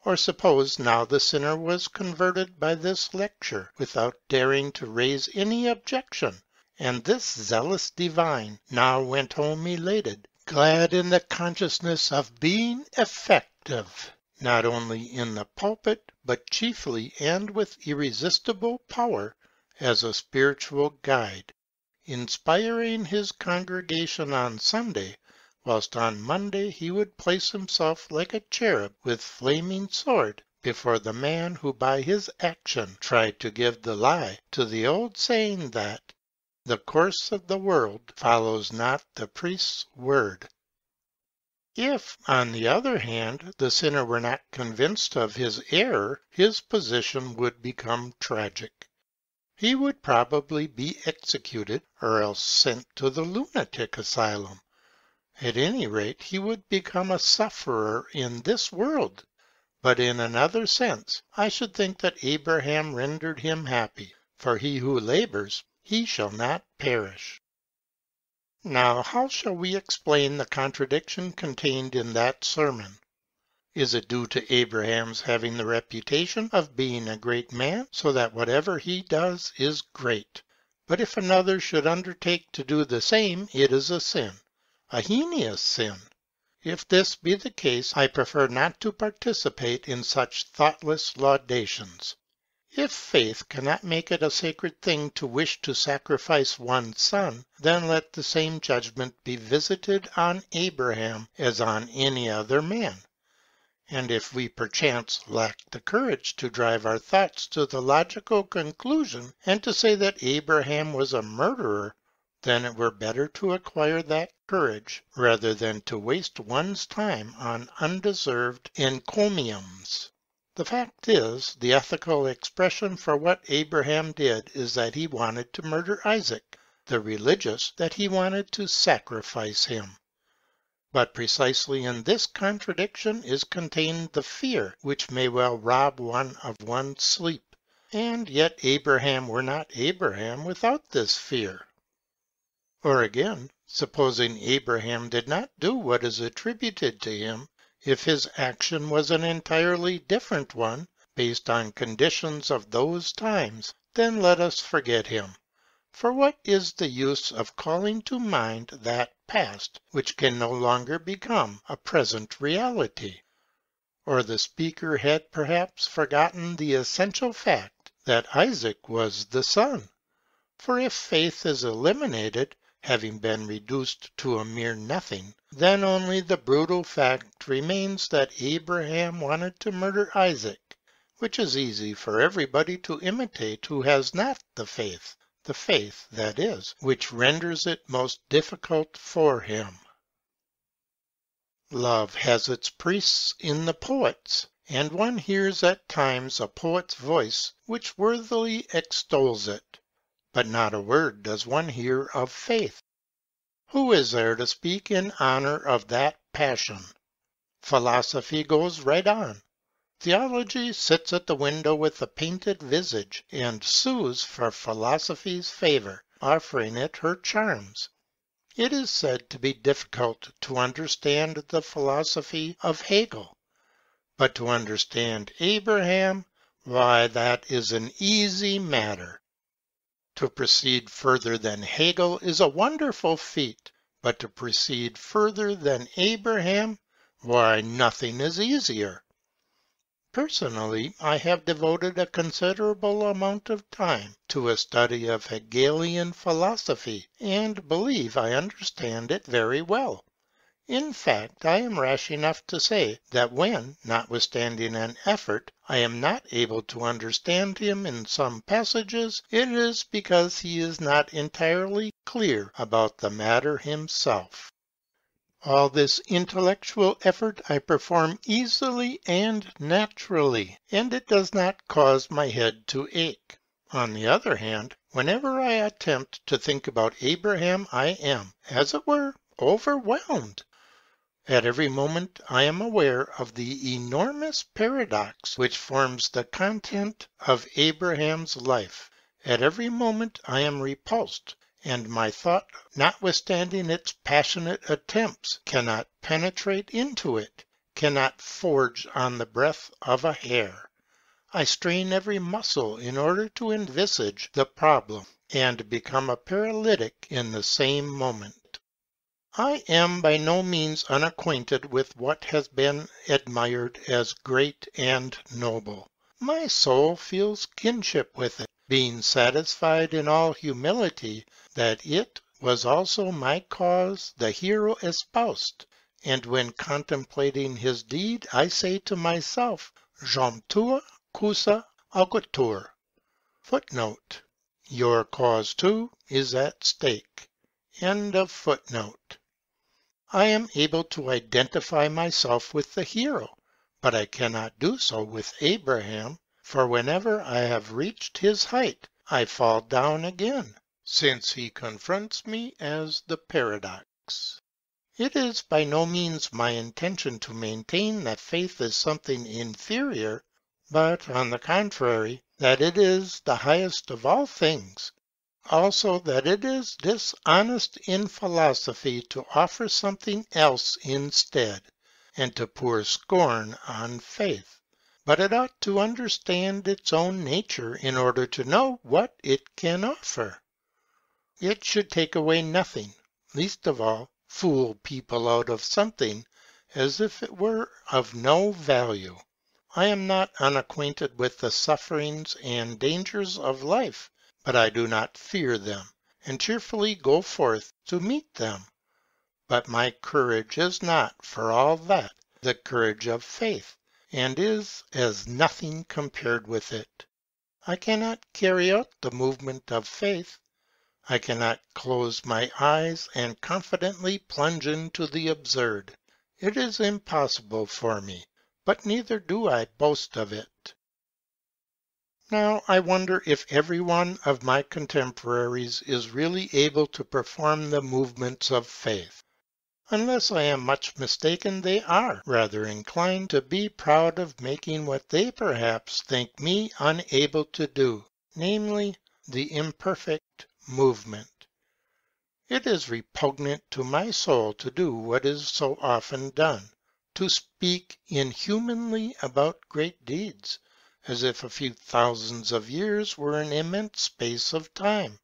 Or suppose now the sinner was converted by this lecture without daring to raise any objection, and this zealous divine now went home elated, glad in the consciousness of being effective, not only in the pulpit, but chiefly and with irresistible power as a spiritual guide, inspiring his congregation on Sunday, whilst on Monday he would place himself like a cherub with flaming sword before the man who by his action tried to give the lie to the old saying that the course of the world follows not the priest's word. If, on the other hand, the sinner were not convinced of his error, his position would become tragic. He would probably be executed or else sent to the lunatic asylum. At any rate, he would become a sufferer in this world. But in another sense, I should think that Abraham rendered him happy, for he who labors, he shall not perish. Now, how shall we explain the contradiction contained in that sermon? Is it due to Abraham's having the reputation of being a great man, so that whatever he does is great? But if another should undertake to do the same, it is a sin. A heinous sin. If this be the case, I prefer not to participate in such thoughtless laudations. If faith cannot make it a sacred thing to wish to sacrifice one's son, then let the same judgment be visited on Abraham as on any other man. And if we perchance lack the courage to drive our thoughts to the logical conclusion and to say that Abraham was a murderer, then it were better to acquire that courage rather than to waste one's time on undeserved encomiums. The fact is, the ethical expression for what Abraham did is that he wanted to murder Isaac, the religious that he wanted to sacrifice him. But precisely in this contradiction is contained the fear which may well rob one of one's sleep, and yet Abraham were not Abraham without this fear. Or again, supposing Abraham did not do what is attributed to him, If his action was an entirely different one, based on conditions of those times, then let us forget him. For what is the use of calling to mind that past which can no longer become a present reality? Or the speaker had perhaps forgotten the essential fact that Isaac was the son. For if faith is eliminated, having been reduced to a mere nothing, then only the brutal fact remains that Abraham wanted to murder Isaac, which is easy for everybody to imitate who has not the faith, that is, which renders it most difficult for him. Love has its priests in the poets, and one hears at times a poet's voice which worthily extols it, but not a word does one hear of faith. Who is there to speak in honor of that passion? Philosophy goes right on. Theology sits at the window with a painted visage and sues for philosophy's favor, offering it her charms. It is said to be difficult to understand the philosophy of Hegel, but to understand Abraham, why, that is an easy matter. To proceed further than Hegel is a wonderful feat, but to proceed further than Abraham, why, nothing is easier. Personally, I have devoted a considerable amount of time to a study of Hegelian philosophy, and believe I understand it very well. In fact, I am rash enough to say that when, notwithstanding an effort, I am not able to understand him in some passages, it is because he is not entirely clear about the matter himself. All this intellectual effort I perform easily and naturally, and it does not cause my head to ache. On the other hand, whenever I attempt to think about Abraham, I am, as it were, overwhelmed. At every moment I am aware of the enormous paradox which forms the content of Abraham's life. At every moment I am repulsed, and my thought, notwithstanding its passionate attempts, cannot penetrate into it, cannot forge on the breadth of a hair. I strain every muscle in order to envisage the problem, and become a paralytic in the same moment. I am by no means unacquainted with what has been admired as great and noble. My soul feels kinship with it, being satisfied in all humility that it was also my cause the hero espoused, and when contemplating his deed I say to myself, Jam tua causa augetur. Footnote. Your cause too is at stake. End of footnote. I am able to identify myself with the hero, but I cannot do so with Abraham, for whenever I have reached his height, I fall down again, since he confronts me as the paradox. It is by no means my intention to maintain that faith is something inferior, but, on the contrary, that it is the highest of all things, also that it is dishonest in philosophy to offer something else instead, and to pour scorn on faith. But it ought to understand its own nature in order to know what it can offer. It should take away nothing, least of all, fool people out of something, as if it were of no value. I am not unacquainted with the sufferings and dangers of life, but I do not fear them, and cheerfully go forth to meet them. But my courage is not, for all that, the courage of faith, and is as nothing compared with it. I cannot carry out the movement of faith. I cannot close my eyes and confidently plunge into the absurd. It is impossible for me, but neither do I boast of it. Now I wonder if every one of my contemporaries is really able to perform the movements of faith. Unless I am much mistaken, they are rather inclined to be proud of making what they perhaps think me unable to do, namely, the imperfect movement. It is repugnant to my soul to do what is so often done, to speak inhumanly about great deeds, as if a few thousands of years were an immense space of time.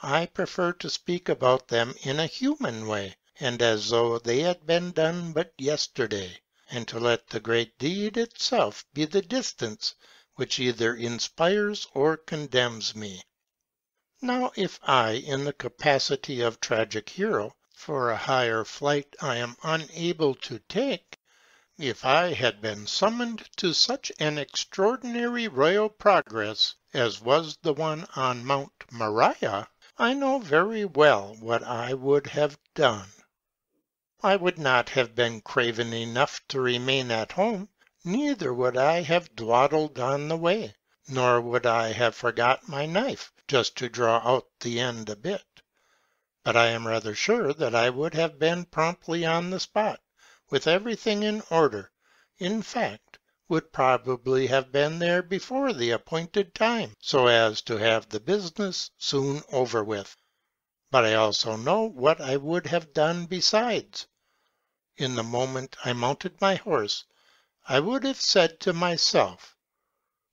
I prefer to speak about them in a human way, and as though they had been done but yesterday, and to let the great deed itself be the distance which either inspires or condemns me. Now, if I, in the capacity of tragic hero, for a higher flight I am unable to take, if I had been summoned to such an extraordinary royal progress as was the one on Mount Moriah, I know very well what I would have done. I would not have been craven enough to remain at home, neither would I have dawdled on the way, nor would I have forgot my knife, just to draw out the end a bit. But I am rather sure that I would have been promptly on the spot, with everything in order, in fact, would probably have been there before the appointed time, so as to have the business soon over with. But I also know what I would have done besides. In the moment I mounted my horse, I would have said to myself,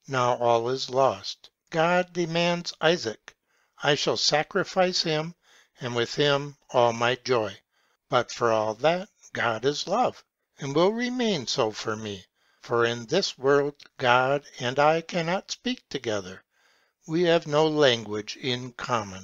"Now all is lost. God demands Isaac. I shall sacrifice him, and with him all my joy. But for all that, God is love, and will remain so for me. For in this world God and I cannot speak together. We have no language in common."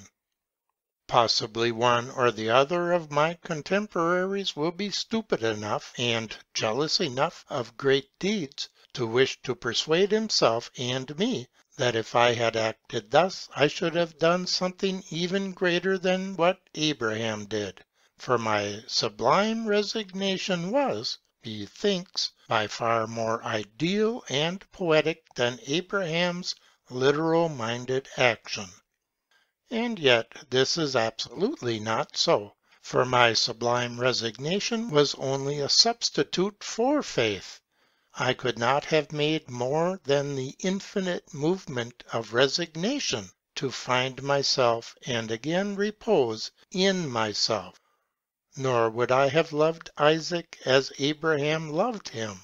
Possibly one or the other of my contemporaries will be stupid enough and jealous enough of great deeds to wish to persuade himself and me that if I had acted thus, I should have done something even greater than what Abraham did. For my sublime resignation was, bethinks, by far more ideal and poetic than Abraham's literal-minded action. And yet this is absolutely not so, for my sublime resignation was only a substitute for faith. I could not have made more than the infinite movement of resignation to find myself and again repose in myself. Nor would I have loved Isaac as Abraham loved him.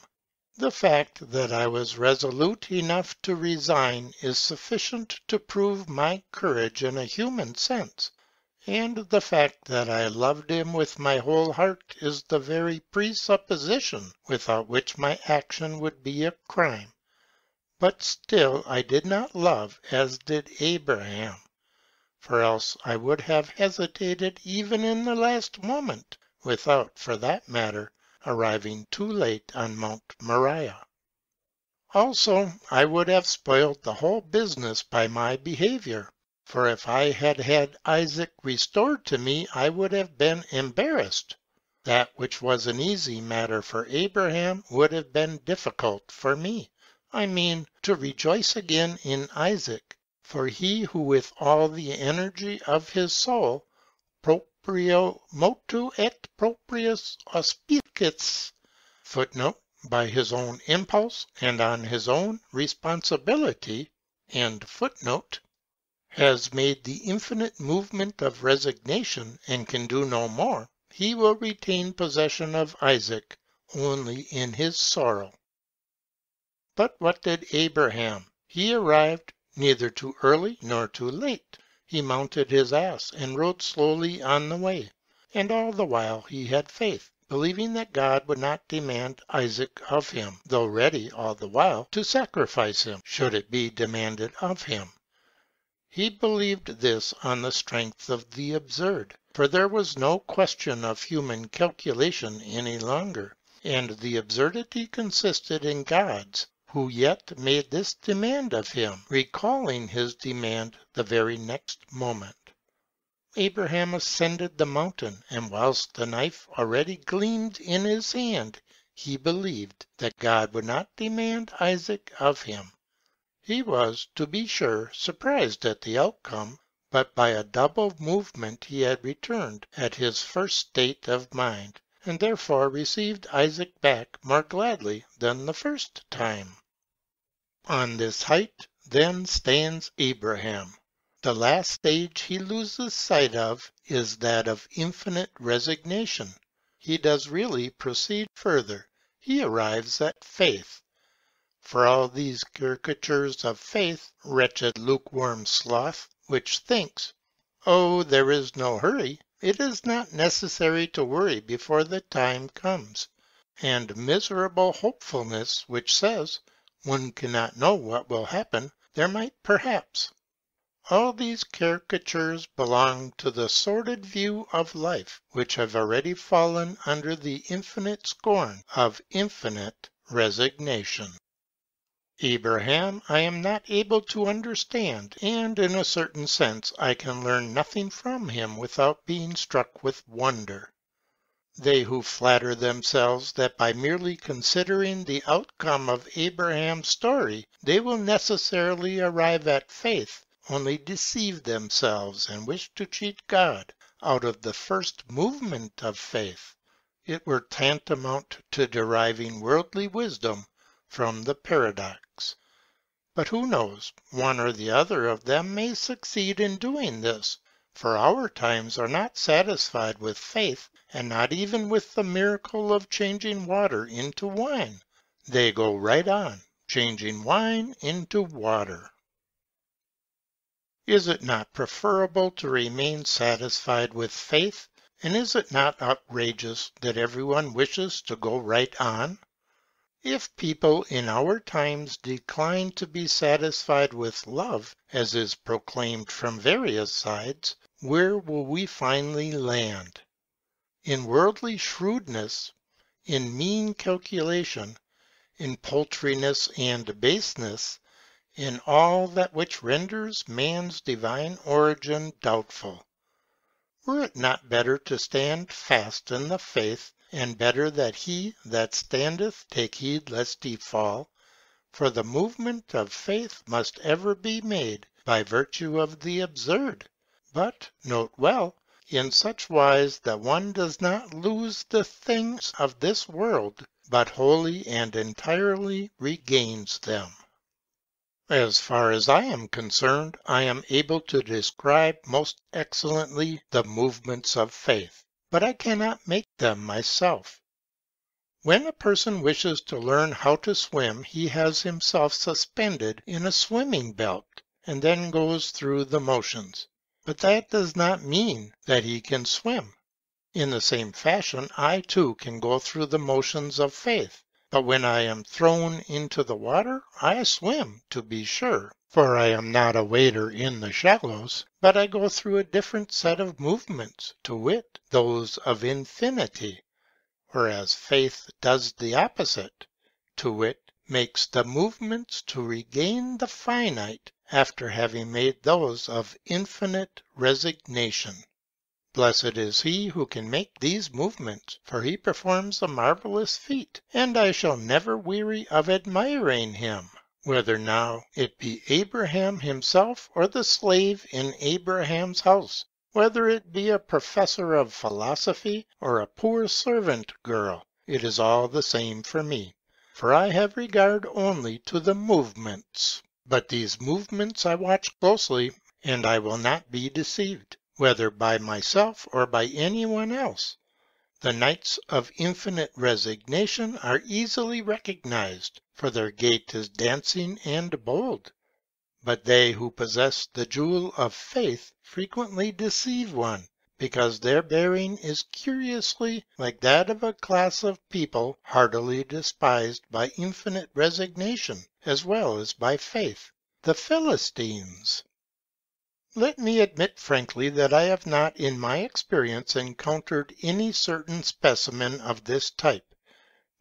The fact that I was resolute enough to resign is sufficient to prove my courage in a human sense, and the fact that I loved him with my whole heart is the very presupposition without which my action would be a crime. But still I did not love as did Abraham, for else I would have hesitated even in the last moment, without, for that matter, arriving too late on Mount Moriah. Also, I would have spoiled the whole business by my behavior. For if I had had Isaac restored to me, I would have been embarrassed. That which was an easy matter for Abraham would have been difficult for me. I mean, to rejoice again in Isaac, for he who with all the energy of his soul, proprio motu et proprius auspiciis, * by his own impulse and on his own responsibility, * has made the infinite movement of resignation and can do no more, he will retain possession of Isaac only in his sorrow. But what did Abraham? He arrived neither too early nor too late. He mounted his ass and rode slowly on the way, and all the while he had faith, believing that God would not demand Isaac of him, though ready all the while to sacrifice him, should it be demanded of him. He believed this on the strength of the absurd, for there was no question of human calculation any longer, and the absurdity consisted in gods, who yet made this demand of him, recalling his demand the very next moment. Abraham ascended the mountain, and whilst the knife already gleamed in his hand, he believed that God would not demand Isaac of him. He was, to be sure, surprised at the outcome, but by a double movement he had returned at his first state of mind, and therefore received Isaac back more gladly than the first time. On this height, then, stands Abraham. The last stage he loses sight of is that of infinite resignation. He does really proceed further, he arrives at faith. For all these caricatures of faith, wretched lukewarm sloth, which thinks, "Oh, there is no hurry, it is not necessary to worry before the time comes," and miserable hopefulness, which says, "One cannot know what will happen, there might perhaps." All these caricatures belong to the sordid view of life, which have already fallen under the infinite scorn of infinite resignation. Abraham I am not able to understand, and in a certain sense I can learn nothing from him without being struck with wonder. They who flatter themselves that by merely considering the outcome of Abraham's story they will necessarily arrive at faith only deceive themselves and wish to cheat God out of the first movement of faith. It were tantamount to deriving worldly wisdom from the paradox. But who knows, one or the other of them may succeed in doing this, for our times are not satisfied with faith, and not even with the miracle of changing water into wine. They go right on, changing wine into water. Is it not preferable to remain satisfied with faith, and is it not outrageous that everyone wishes to go right on? If people in our times decline to be satisfied with love, as is proclaimed from various sides, where will we finally land? In worldly shrewdness, in mean calculation, in paltriness and baseness, in all that which renders man's divine origin doubtful. Were it not better to stand fast in the faith, and better that he that standeth take heed lest he fall? For the movement of faith must ever be made by virtue of the absurd, but, note well, in such wise that one does not lose the things of this world, but wholly and entirely regains them. As far as I am concerned, I am able to describe most excellently the movements of faith, but I cannot make them myself. When a person wishes to learn how to swim, he has himself suspended in a swimming belt, and then goes through the motions. But that does not mean that he can swim. In the same fashion, I too can go through the motions of faith. But when I am thrown into the water, I swim, to be sure, for I am not a wader in the shallows, but I go through a different set of movements, to wit, those of infinity, whereas faith does the opposite, to wit, makes the movements to regain the finite after having made those of infinite resignation. Blessed is he who can make these movements, for he performs a marvellous feat, and I shall never weary of admiring him, whether now it be Abraham himself or the slave in Abraham's house, whether it be a professor of philosophy or a poor servant girl, it is all the same for me, for I have regard only to the movements. But these movements I watch closely, and I will not be deceived, whether by myself or by anyone else. The knights of infinite resignation are easily recognized, for their gait is dancing and bold. But they who possess the jewel of faith frequently deceive one, because their bearing is curiously like that of a class of people heartily despised by infinite resignation as well as by faith, the Philistines. Let me admit frankly that I have not in my experience encountered any certain specimen of this type,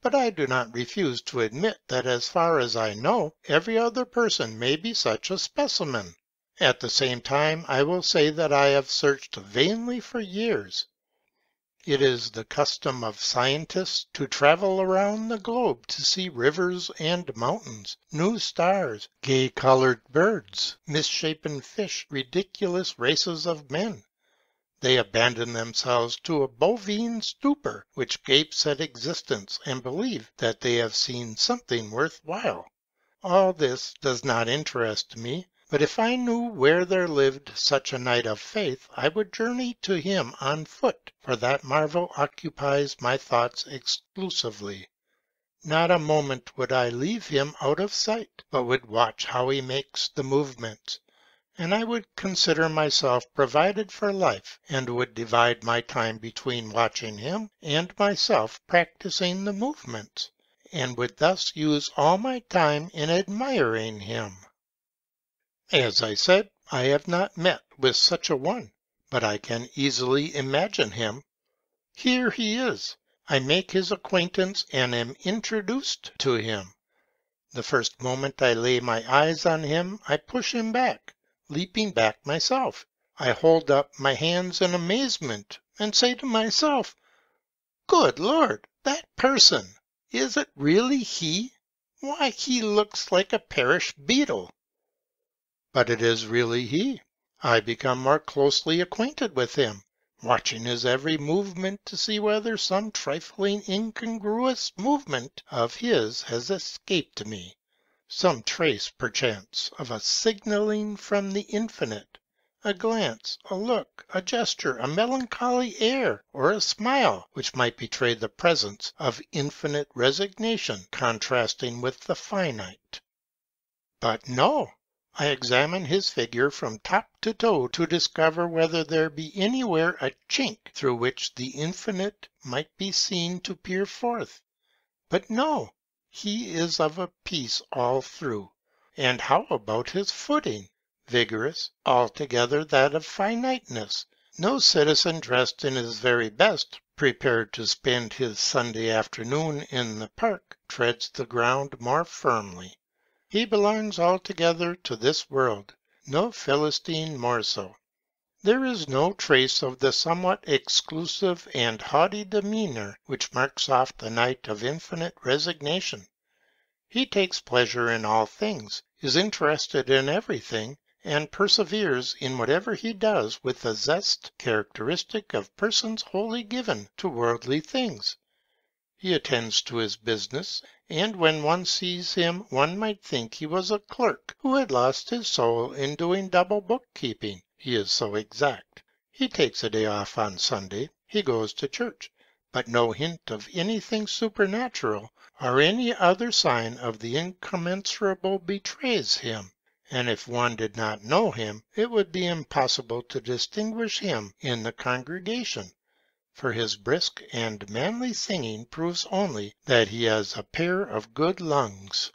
but I do not refuse to admit that as far as I know, every other person may be such a specimen. At the same time, I will say that I have searched vainly for years. It is the custom of scientists to travel around the globe to see rivers and mountains, new stars, gay-colored birds, misshapen fish, ridiculous races of men. They abandon themselves to a bovine stupor which gapes at existence and believe that they have seen something worth while. All this does not interest me, but if I knew where there lived such a knight of faith, I would journey to him on foot, for that marvel occupies my thoughts exclusively. Not a moment would I leave him out of sight, but would watch how he makes the movements, and I would consider myself provided for life, and would divide my time between watching him and myself practicing the movements, and would thus use all my time in admiring him. As I said, I have not met with such a one, but I can easily imagine him. Here he is. I make his acquaintance and am introduced to him. The first moment I lay my eyes on him, I push him back, leaping back myself. I hold up my hands in amazement and say to myself, "Good Lord, that person! Is it really he? Why, he looks like a parish beadle." But it is really he. I become more closely acquainted with him, watching his every movement to see whether some trifling incongruous movement of his has escaped me, some trace perchance of a signalling from the infinite, a glance, a look, a gesture, a melancholy air, or a smile, which might betray the presence of infinite resignation contrasting with the finite. But no! I examine his figure from top to toe to discover whether there be anywhere a chink through which the infinite might be seen to peer forth. But no, he is of a piece all through. And how about his footing? Vigorous, altogether that of finiteness. No citizen dressed in his very best, prepared to spend his Sunday afternoon in the park, treads the ground more firmly. He belongs altogether to this world, no Philistine more so. There is no trace of the somewhat exclusive and haughty demeanor which marks off the knight of infinite resignation. He takes pleasure in all things, is interested in everything, and perseveres in whatever he does with a zest characteristic of persons wholly given to worldly things. He attends to his business, and when one sees him one might think he was a clerk who had lost his soul in doing double bookkeeping, he is so exact. He takes a day off on Sunday, he goes to church, but no hint of anything supernatural or any other sign of the incommensurable betrays him, and if one did not know him, it would be impossible to distinguish him in the congregation. For his brisk and manly singing proves only that he has a pair of good lungs.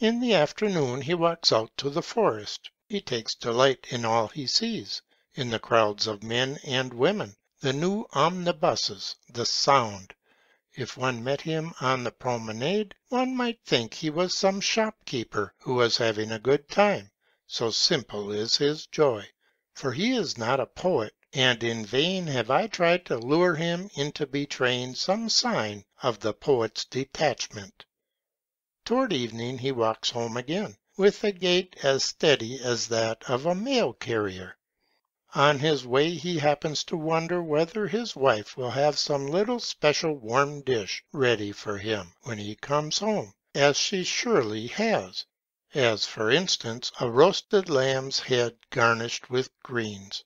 In the afternoon he walks out to the forest. He takes delight in all he sees, in the crowds of men and women, the new omnibuses, the sound. If one met him on the promenade, one might think he was some shopkeeper who was having a good time, so simple is his joy, for he is not a poet. And in vain have I tried to lure him into betraying some sign of the poet's detachment. Toward evening he walks home again, with a gait as steady as that of a mail carrier. On his way he happens to wonder whether his wife will have some little special warm dish ready for him when he comes home, as she surely has, as for instance a roasted lamb's head garnished with greens.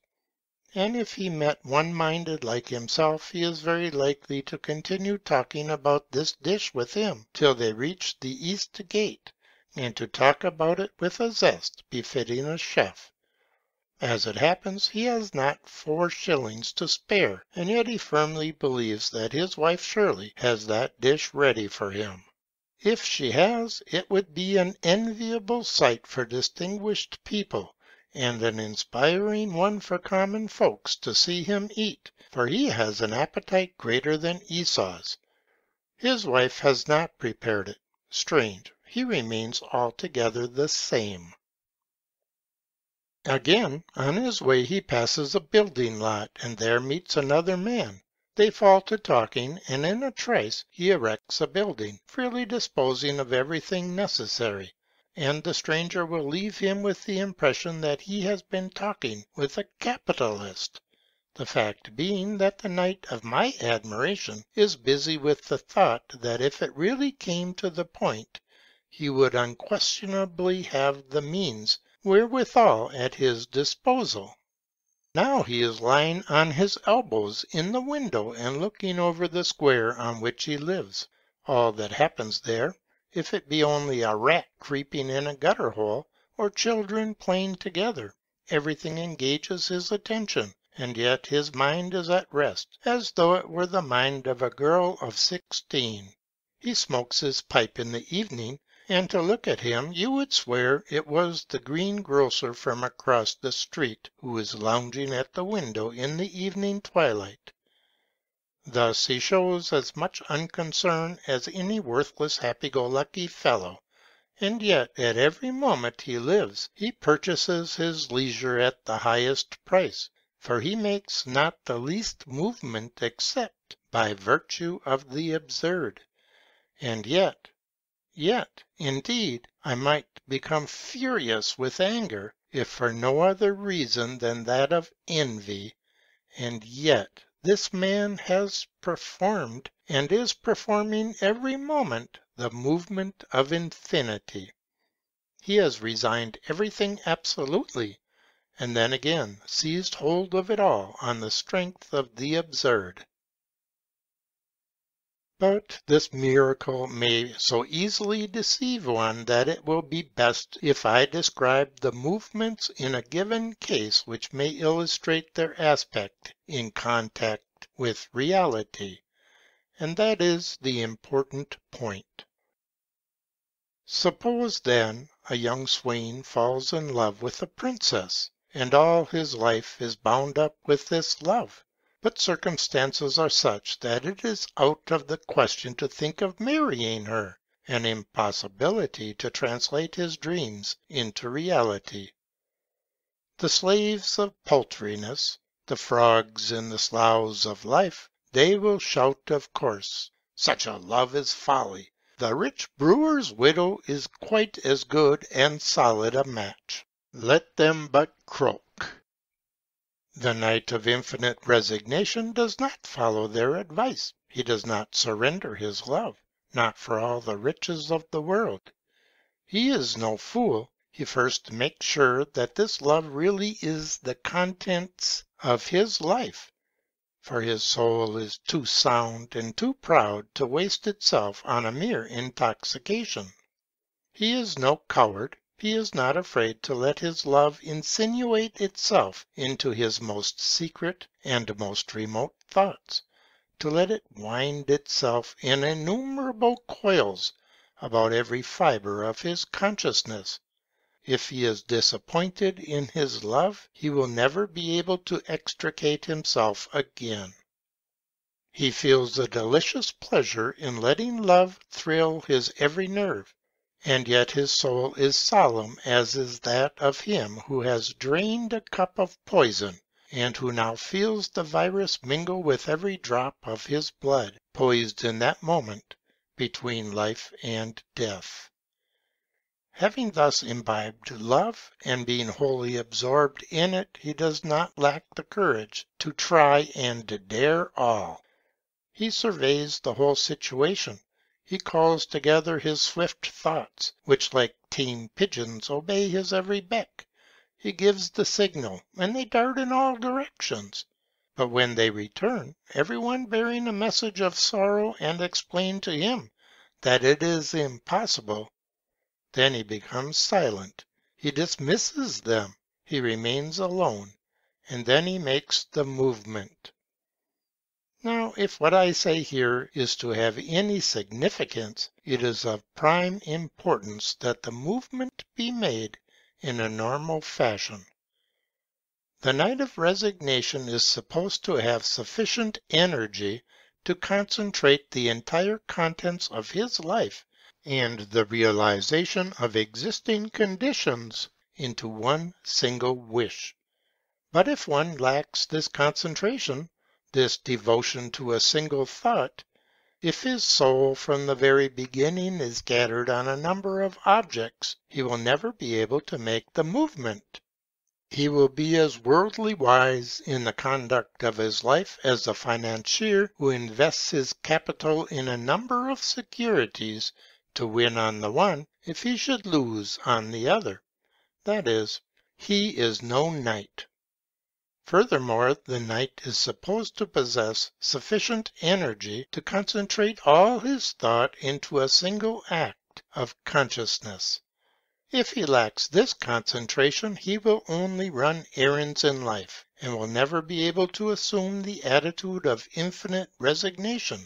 And if he met one-minded like himself, he is very likely to continue talking about this dish with him till they reach the east gate, and to talk about it with a zest befitting a chef. As it happens, he has not 4 shillings to spare, and yet he firmly believes that his wife surely has that dish ready for him. If she has, it would be an enviable sight for distinguished people, and an inspiring one for common folks to see him eat, for he has an appetite greater than Esau's. His wife has not prepared it. Strange, he remains altogether the same. Again, on his way he passes a building lot, and there meets another man. They fall to talking, and in a trice he erects a building, freely disposing of everything necessary. And the stranger will leave him with the impression that he has been talking with a capitalist, the fact being that the knight of my admiration is busy with the thought that if it really came to the point, he would unquestionably have the means wherewithal at his disposal. Now he is lying on his elbows in the window and looking over the square on which he lives. all that happens there, if it be only a rat creeping in a gutter hole, or children playing together. Everything engages his attention, and yet his mind is at rest, as though it were the mind of a girl of 16. He smokes his pipe in the evening, and to look at him you would swear it was the greengrocer from across the street who is lounging at the window in the evening twilight. Thus he shows as much unconcern as any worthless happy-go-lucky fellow, and yet at every moment he lives he purchases his leisure at the highest price, for he makes not the least movement except by virtue of the absurd. And yet, indeed, I might become furious with anger, if for no other reason than that of envy, and yet this man has performed, and is performing every moment, the movement of infinity. He has resigned everything absolutely, and then again seized hold of it all on the strength of the absurd. But this miracle may so easily deceive one that it will be best if I describe the movements in a given case which may illustrate their aspect in contact with reality, and that is the important point. Suppose, then, a young swain falls in love with a princess, and all his life is bound up with this love. But circumstances are such that it is out of the question to think of marrying her, an impossibility to translate his dreams into reality. The slaves of paltriness, the frogs in the sloughs of life, they will shout, of course, "Such a love is folly. The rich brewer's widow is quite as good and solid a match. Let them but croak." The knight of infinite resignation does not follow their advice. He does not surrender his love, not for all the riches of the world. He is no fool. He first makes sure that this love really is the contents of his life, for his soul is too sound and too proud to waste itself on a mere intoxication. He is no coward. He is not afraid to let his love insinuate itself into his most secret and most remote thoughts, to let it wind itself in innumerable coils about every fibre of his consciousness. If he is disappointed in his love, he will never be able to extricate himself again. He feels a delicious pleasure in letting love thrill his every nerve, and yet his soul is solemn as is that of him who has drained a cup of poison, and who now feels the virus mingle with every drop of his blood, poised in that moment between life and death. Having thus imbibed love, and being wholly absorbed in it, he does not lack the courage to try and dare all. He surveys the whole situation. He calls together his swift thoughts, which like tame pigeons obey his every beck. He gives the signal, and they dart in all directions. But when they return, every one bearing a message of sorrow, and explain to him that it is impossible, then he becomes silent. He dismisses them. He remains alone, and then he makes the movement. Now, if what I say here is to have any significance, it is of prime importance that the movement be made in a normal fashion. The knight of resignation is supposed to have sufficient energy to concentrate the entire contents of his life and the realization of existing conditions into one single wish. But if one lacks this concentration, this devotion to a single thought, if his soul from the very beginning is scattered on a number of objects, he will never be able to make the movement. He will be as worldly wise in the conduct of his life as the financier who invests his capital in a number of securities to win on the one if he should lose on the other. That is, he is no knight. Furthermore, the knight is supposed to possess sufficient energy to concentrate all his thought into a single act of consciousness. If he lacks this concentration, he will only run errands in life, and will never be able to assume the attitude of infinite resignation.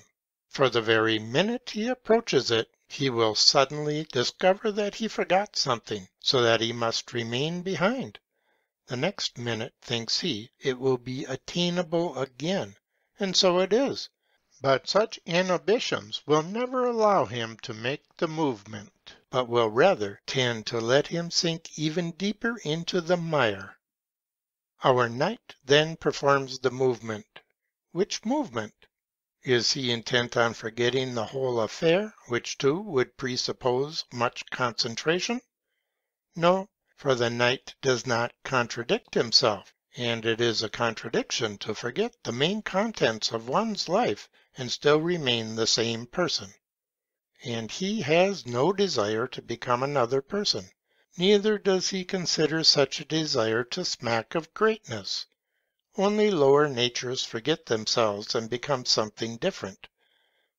For the very minute he approaches it, he will suddenly discover that he forgot something, so that he must remain behind. The next minute, thinks he, it will be attainable again, and so it is. But such inhibitions will never allow him to make the movement, but will rather tend to let him sink even deeper into the mire. Our knight then performs the movement. Which movement? Is he intent on forgetting the whole affair, which too would presuppose much concentration? No. For the knight does not contradict himself, and it is a contradiction to forget the main contents of one's life and still remain the same person. And he has no desire to become another person, neither does he consider such a desire to smack of greatness. Only lower natures forget themselves and become something different.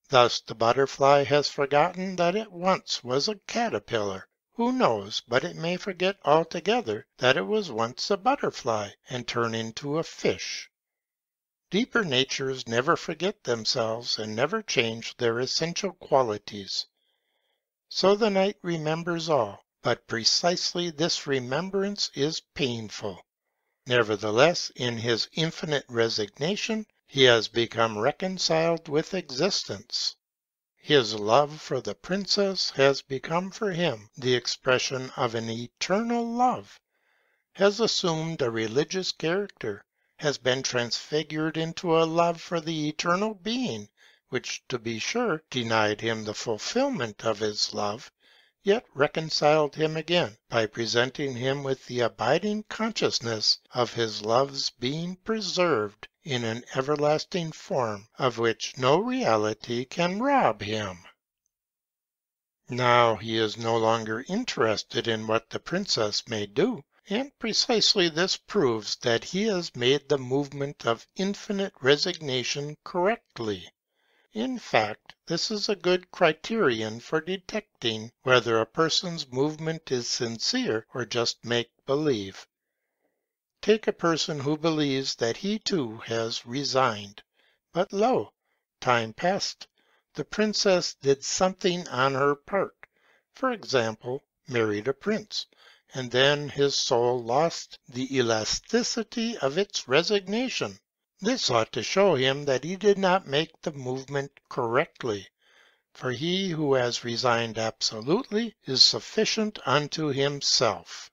Thus the butterfly has forgotten that it once was a caterpillar. Who knows but it may forget altogether that it was once a butterfly and turn into a fish? Deeper natures never forget themselves and never change their essential qualities. So the knight remembers all, but precisely this remembrance is painful. Nevertheless, in his infinite resignation, he has become reconciled with existence. His love for the princess has become for him the expression of an eternal love, has assumed a religious character, has been transfigured into a love for the eternal being, which, to be sure, denied him the fulfilment of his love, yet reconciled him again by presenting him with the abiding consciousness of his love's being preserved in an everlasting form of which no reality can rob him. Now he is no longer interested in what the princess may do, and precisely this proves that he has made the movement of infinite resignation correctly. In fact, this is a good criterion for detecting whether a person's movement is sincere or just make-believe. Take a person who believes that he too has resigned. But lo, time passed. The princess did something on her part, for example, married a prince, and then his soul lost the elasticity of its resignation. This ought to show him that he did not make the movement correctly, for he who has resigned absolutely is sufficient unto himself.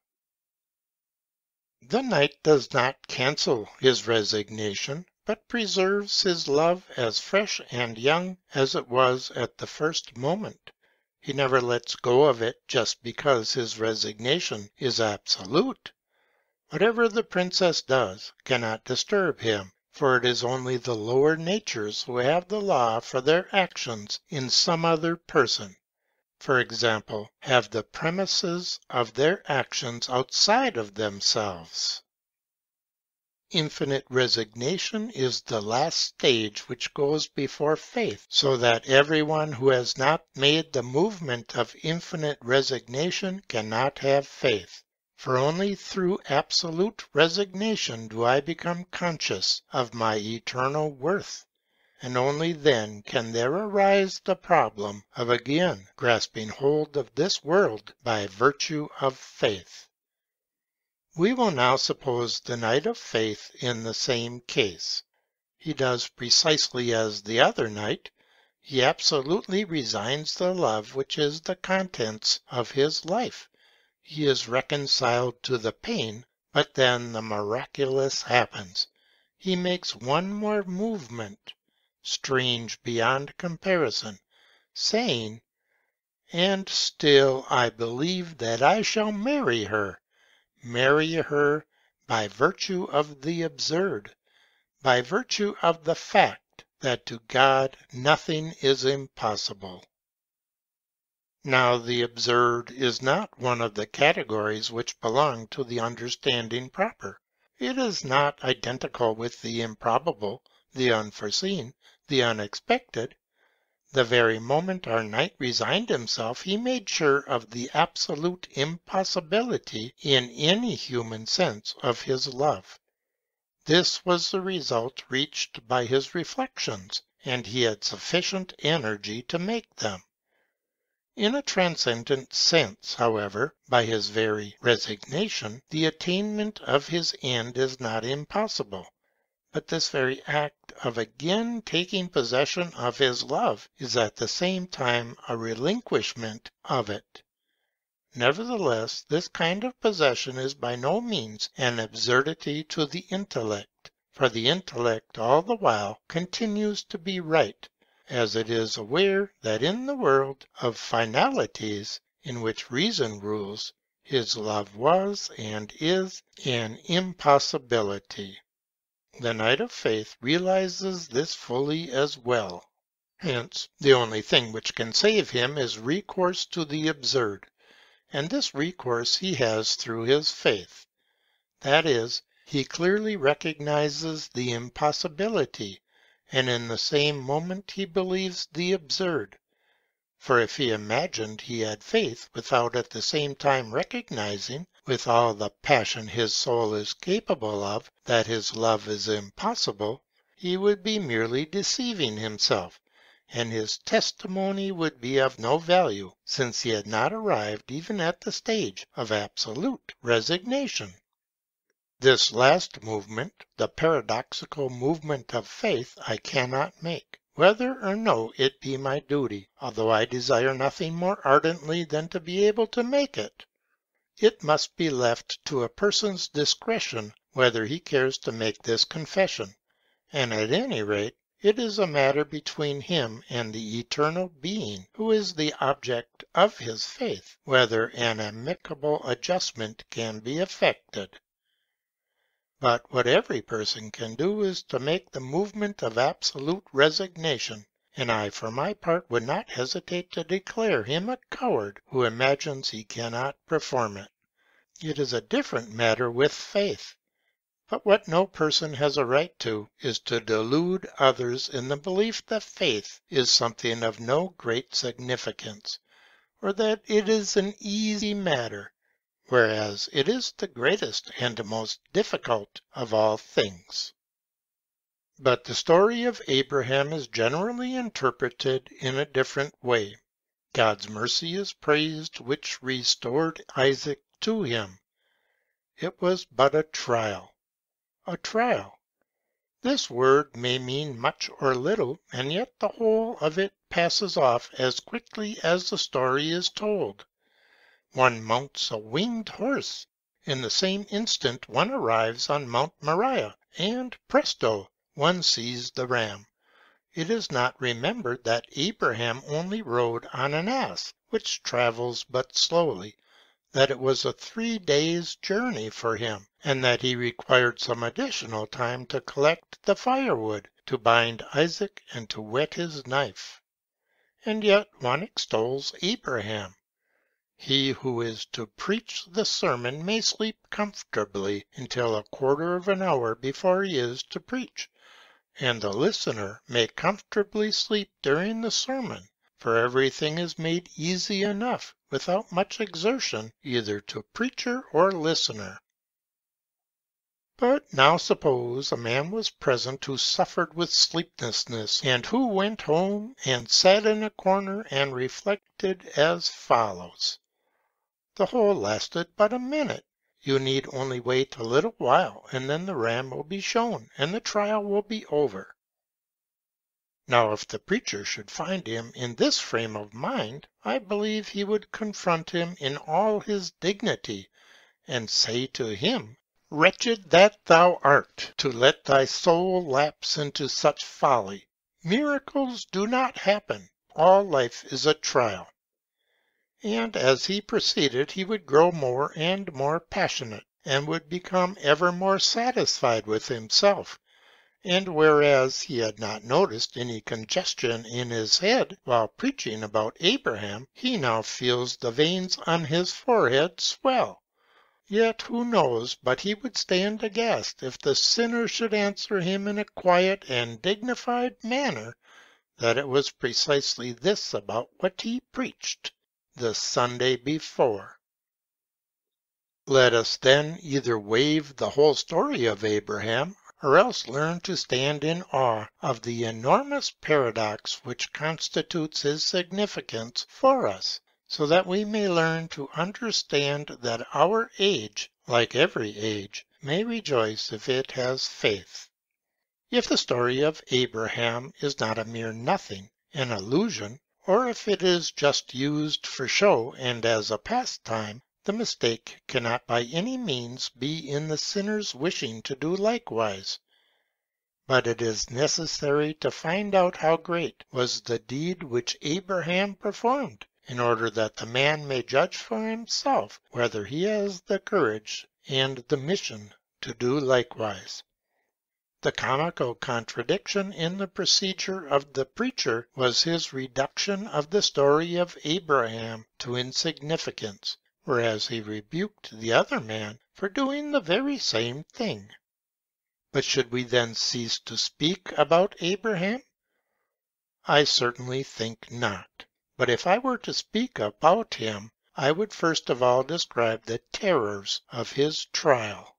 The knight does not cancel his resignation, but preserves his love as fresh and young as it was at the first moment. He never lets go of it just because his resignation is absolute. Whatever the princess does cannot disturb him, for it is only the lower natures who have the law for their actions in some other person. For example, have the premises of their actions outside of themselves. Infinite resignation is the last stage which goes before faith, so that everyone who has not made the movement of infinite resignation cannot have faith. For only through absolute resignation do I become conscious of my eternal worth. And only then can there arise the problem of again grasping hold of this world by virtue of faith. We will now suppose the knight of faith in the same case. He does precisely as the other knight. He absolutely resigns the love which is the contents of his life. He is reconciled to the pain, but then the miraculous happens. He makes one more movement, strange beyond comparison, saying, "And still I believe that I shall marry her by virtue of the absurd, by virtue of the fact that to God nothing is impossible." Now the absurd is not one of the categories which belong to the understanding proper. It is not identical with the improbable, the unforeseen, the unexpected. The very moment our knight resigned himself, he made sure of the absolute impossibility in any human sense of his love. This was the result reached by his reflections, and he had sufficient energy to make them. In a transcendent sense, however, by his very resignation, the attainment of his end is not impossible. But this very act of again taking possession of his love is at the same time a relinquishment of it. Nevertheless, this kind of possession is by no means an absurdity to the intellect, for the intellect all the while continues to be right, as it is aware that in the world of finalities in which reason rules, his love was and is an impossibility. The knight of faith realizes this fully as well. Hence, the only thing which can save him is recourse to the absurd, and this recourse he has through his faith. That is, he clearly recognizes the impossibility, and in the same moment he believes the absurd. For if he imagined he had faith without at the same time recognizing, with all the passion his soul is capable of, that his love is impossible, he would be merely deceiving himself, and his testimony would be of no value, since he had not arrived even at the stage of absolute resignation. This last movement, the paradoxical movement of faith, I cannot make, whether or no it be my duty, although I desire nothing more ardently than to be able to make it. It must be left to a person's discretion whether he cares to make this confession, and at any rate it is a matter between him and the eternal being who is the object of his faith, whether an amicable adjustment can be effected. But what every person can do is to make the movement of absolute resignation, and I for my part would not hesitate to declare him a coward who imagines he cannot perform it. It is a different matter with faith. But what no person has a right to is to delude others in the belief that faith is something of no great significance, or that it is an easy matter, whereas it is the greatest and most difficult of all things. But the story of Abraham is generally interpreted in a different way. God's mercy is praised, which restored Isaac to him. It was but a trial. A trial. This word may mean much or little, and yet the whole of it passes off as quickly as the story is told. One mounts a winged horse. In the same instant one arrives on Mount Moriah, and presto, one sees the ram. It is not remembered that Abraham only rode on an ass, which travels but slowly, that it was a 3 days' journey for him, and that he required some additional time to collect the firewood, to bind Isaac, and to whet his knife. And yet one extols Abraham. He who is to preach the sermon may sleep comfortably until 15 minutes before he is to preach, and the listener may comfortably sleep during the sermon, for everything is made easy enough without much exertion either to preacher or listener. But now suppose a man was present who suffered with sleeplessness, and who went home and sat in a corner and reflected as follows. The whole lasted but a minute. You need only wait a little while, and then the ram will be shown, and the trial will be over. Now if the preacher should find him in this frame of mind, I believe he would confront him in all his dignity, and say to him, "Wretched that thou art, to let thy soul lapse into such folly! Miracles do not happen. All life is a trial." And as he proceeded, he would grow more and more passionate, and would become ever more satisfied with himself. And whereas he had not noticed any congestion in his head while preaching about Abraham, he now feels the veins on his forehead swell, Yet who knows but he would stand aghast if the sinner should answer him in a quiet and dignified manner that it was precisely this about what he preached the Sunday before. Let us then either waive the whole story of Abraham, or else learn to stand in awe of the enormous paradox which constitutes his significance for us, so that we may learn to understand that our age, like every age, may rejoice if it has faith. If the story of Abraham is not a mere nothing, an illusion, or if it is just used for show and as a pastime, the mistake cannot by any means be in the sinner's wishing to do likewise. But it is necessary to find out how great was the deed which Abraham performed, in order that the man may judge for himself whether he has the courage and the mission to do likewise. The comical contradiction in the procedure of the preacher was his reduction of the story of Abraham to insignificance, whereas he rebuked the other man for doing the very same thing. But should we then cease to speak about Abraham? I certainly think not. But if I were to speak about him, I would first of all describe the terrors of his trial.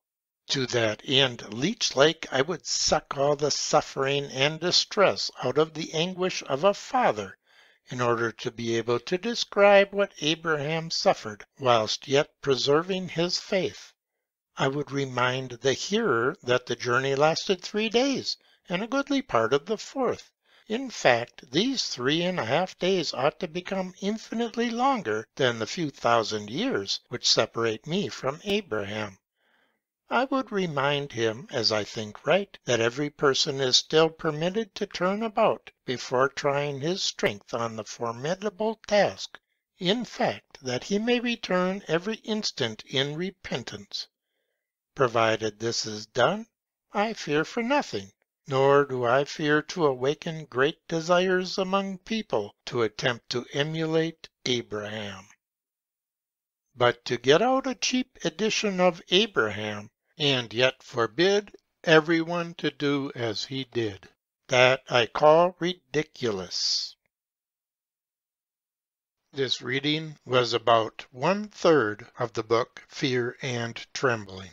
To that end, leech-like, I would suck all the suffering and distress out of the anguish of a father, in order to be able to describe what Abraham suffered whilst yet preserving his faith. I would remind the hearer that the journey lasted 3 days, and a goodly part of the fourth. In fact, these 3.5 days ought to become infinitely longer than the few thousand years which separate me from Abraham. I would remind him, as I think right, that every person is still permitted to turn about before trying his strength on the formidable task, in fact, that he may return every instant in repentance. Provided this is done, I fear for nothing, nor do I fear to awaken great desires among people to attempt to emulate Abraham. But to get out a cheap edition of Abraham, and yet forbid every one to do as he did. That I call ridiculous. This reading was about 1/3 of the book Fear and Trembling.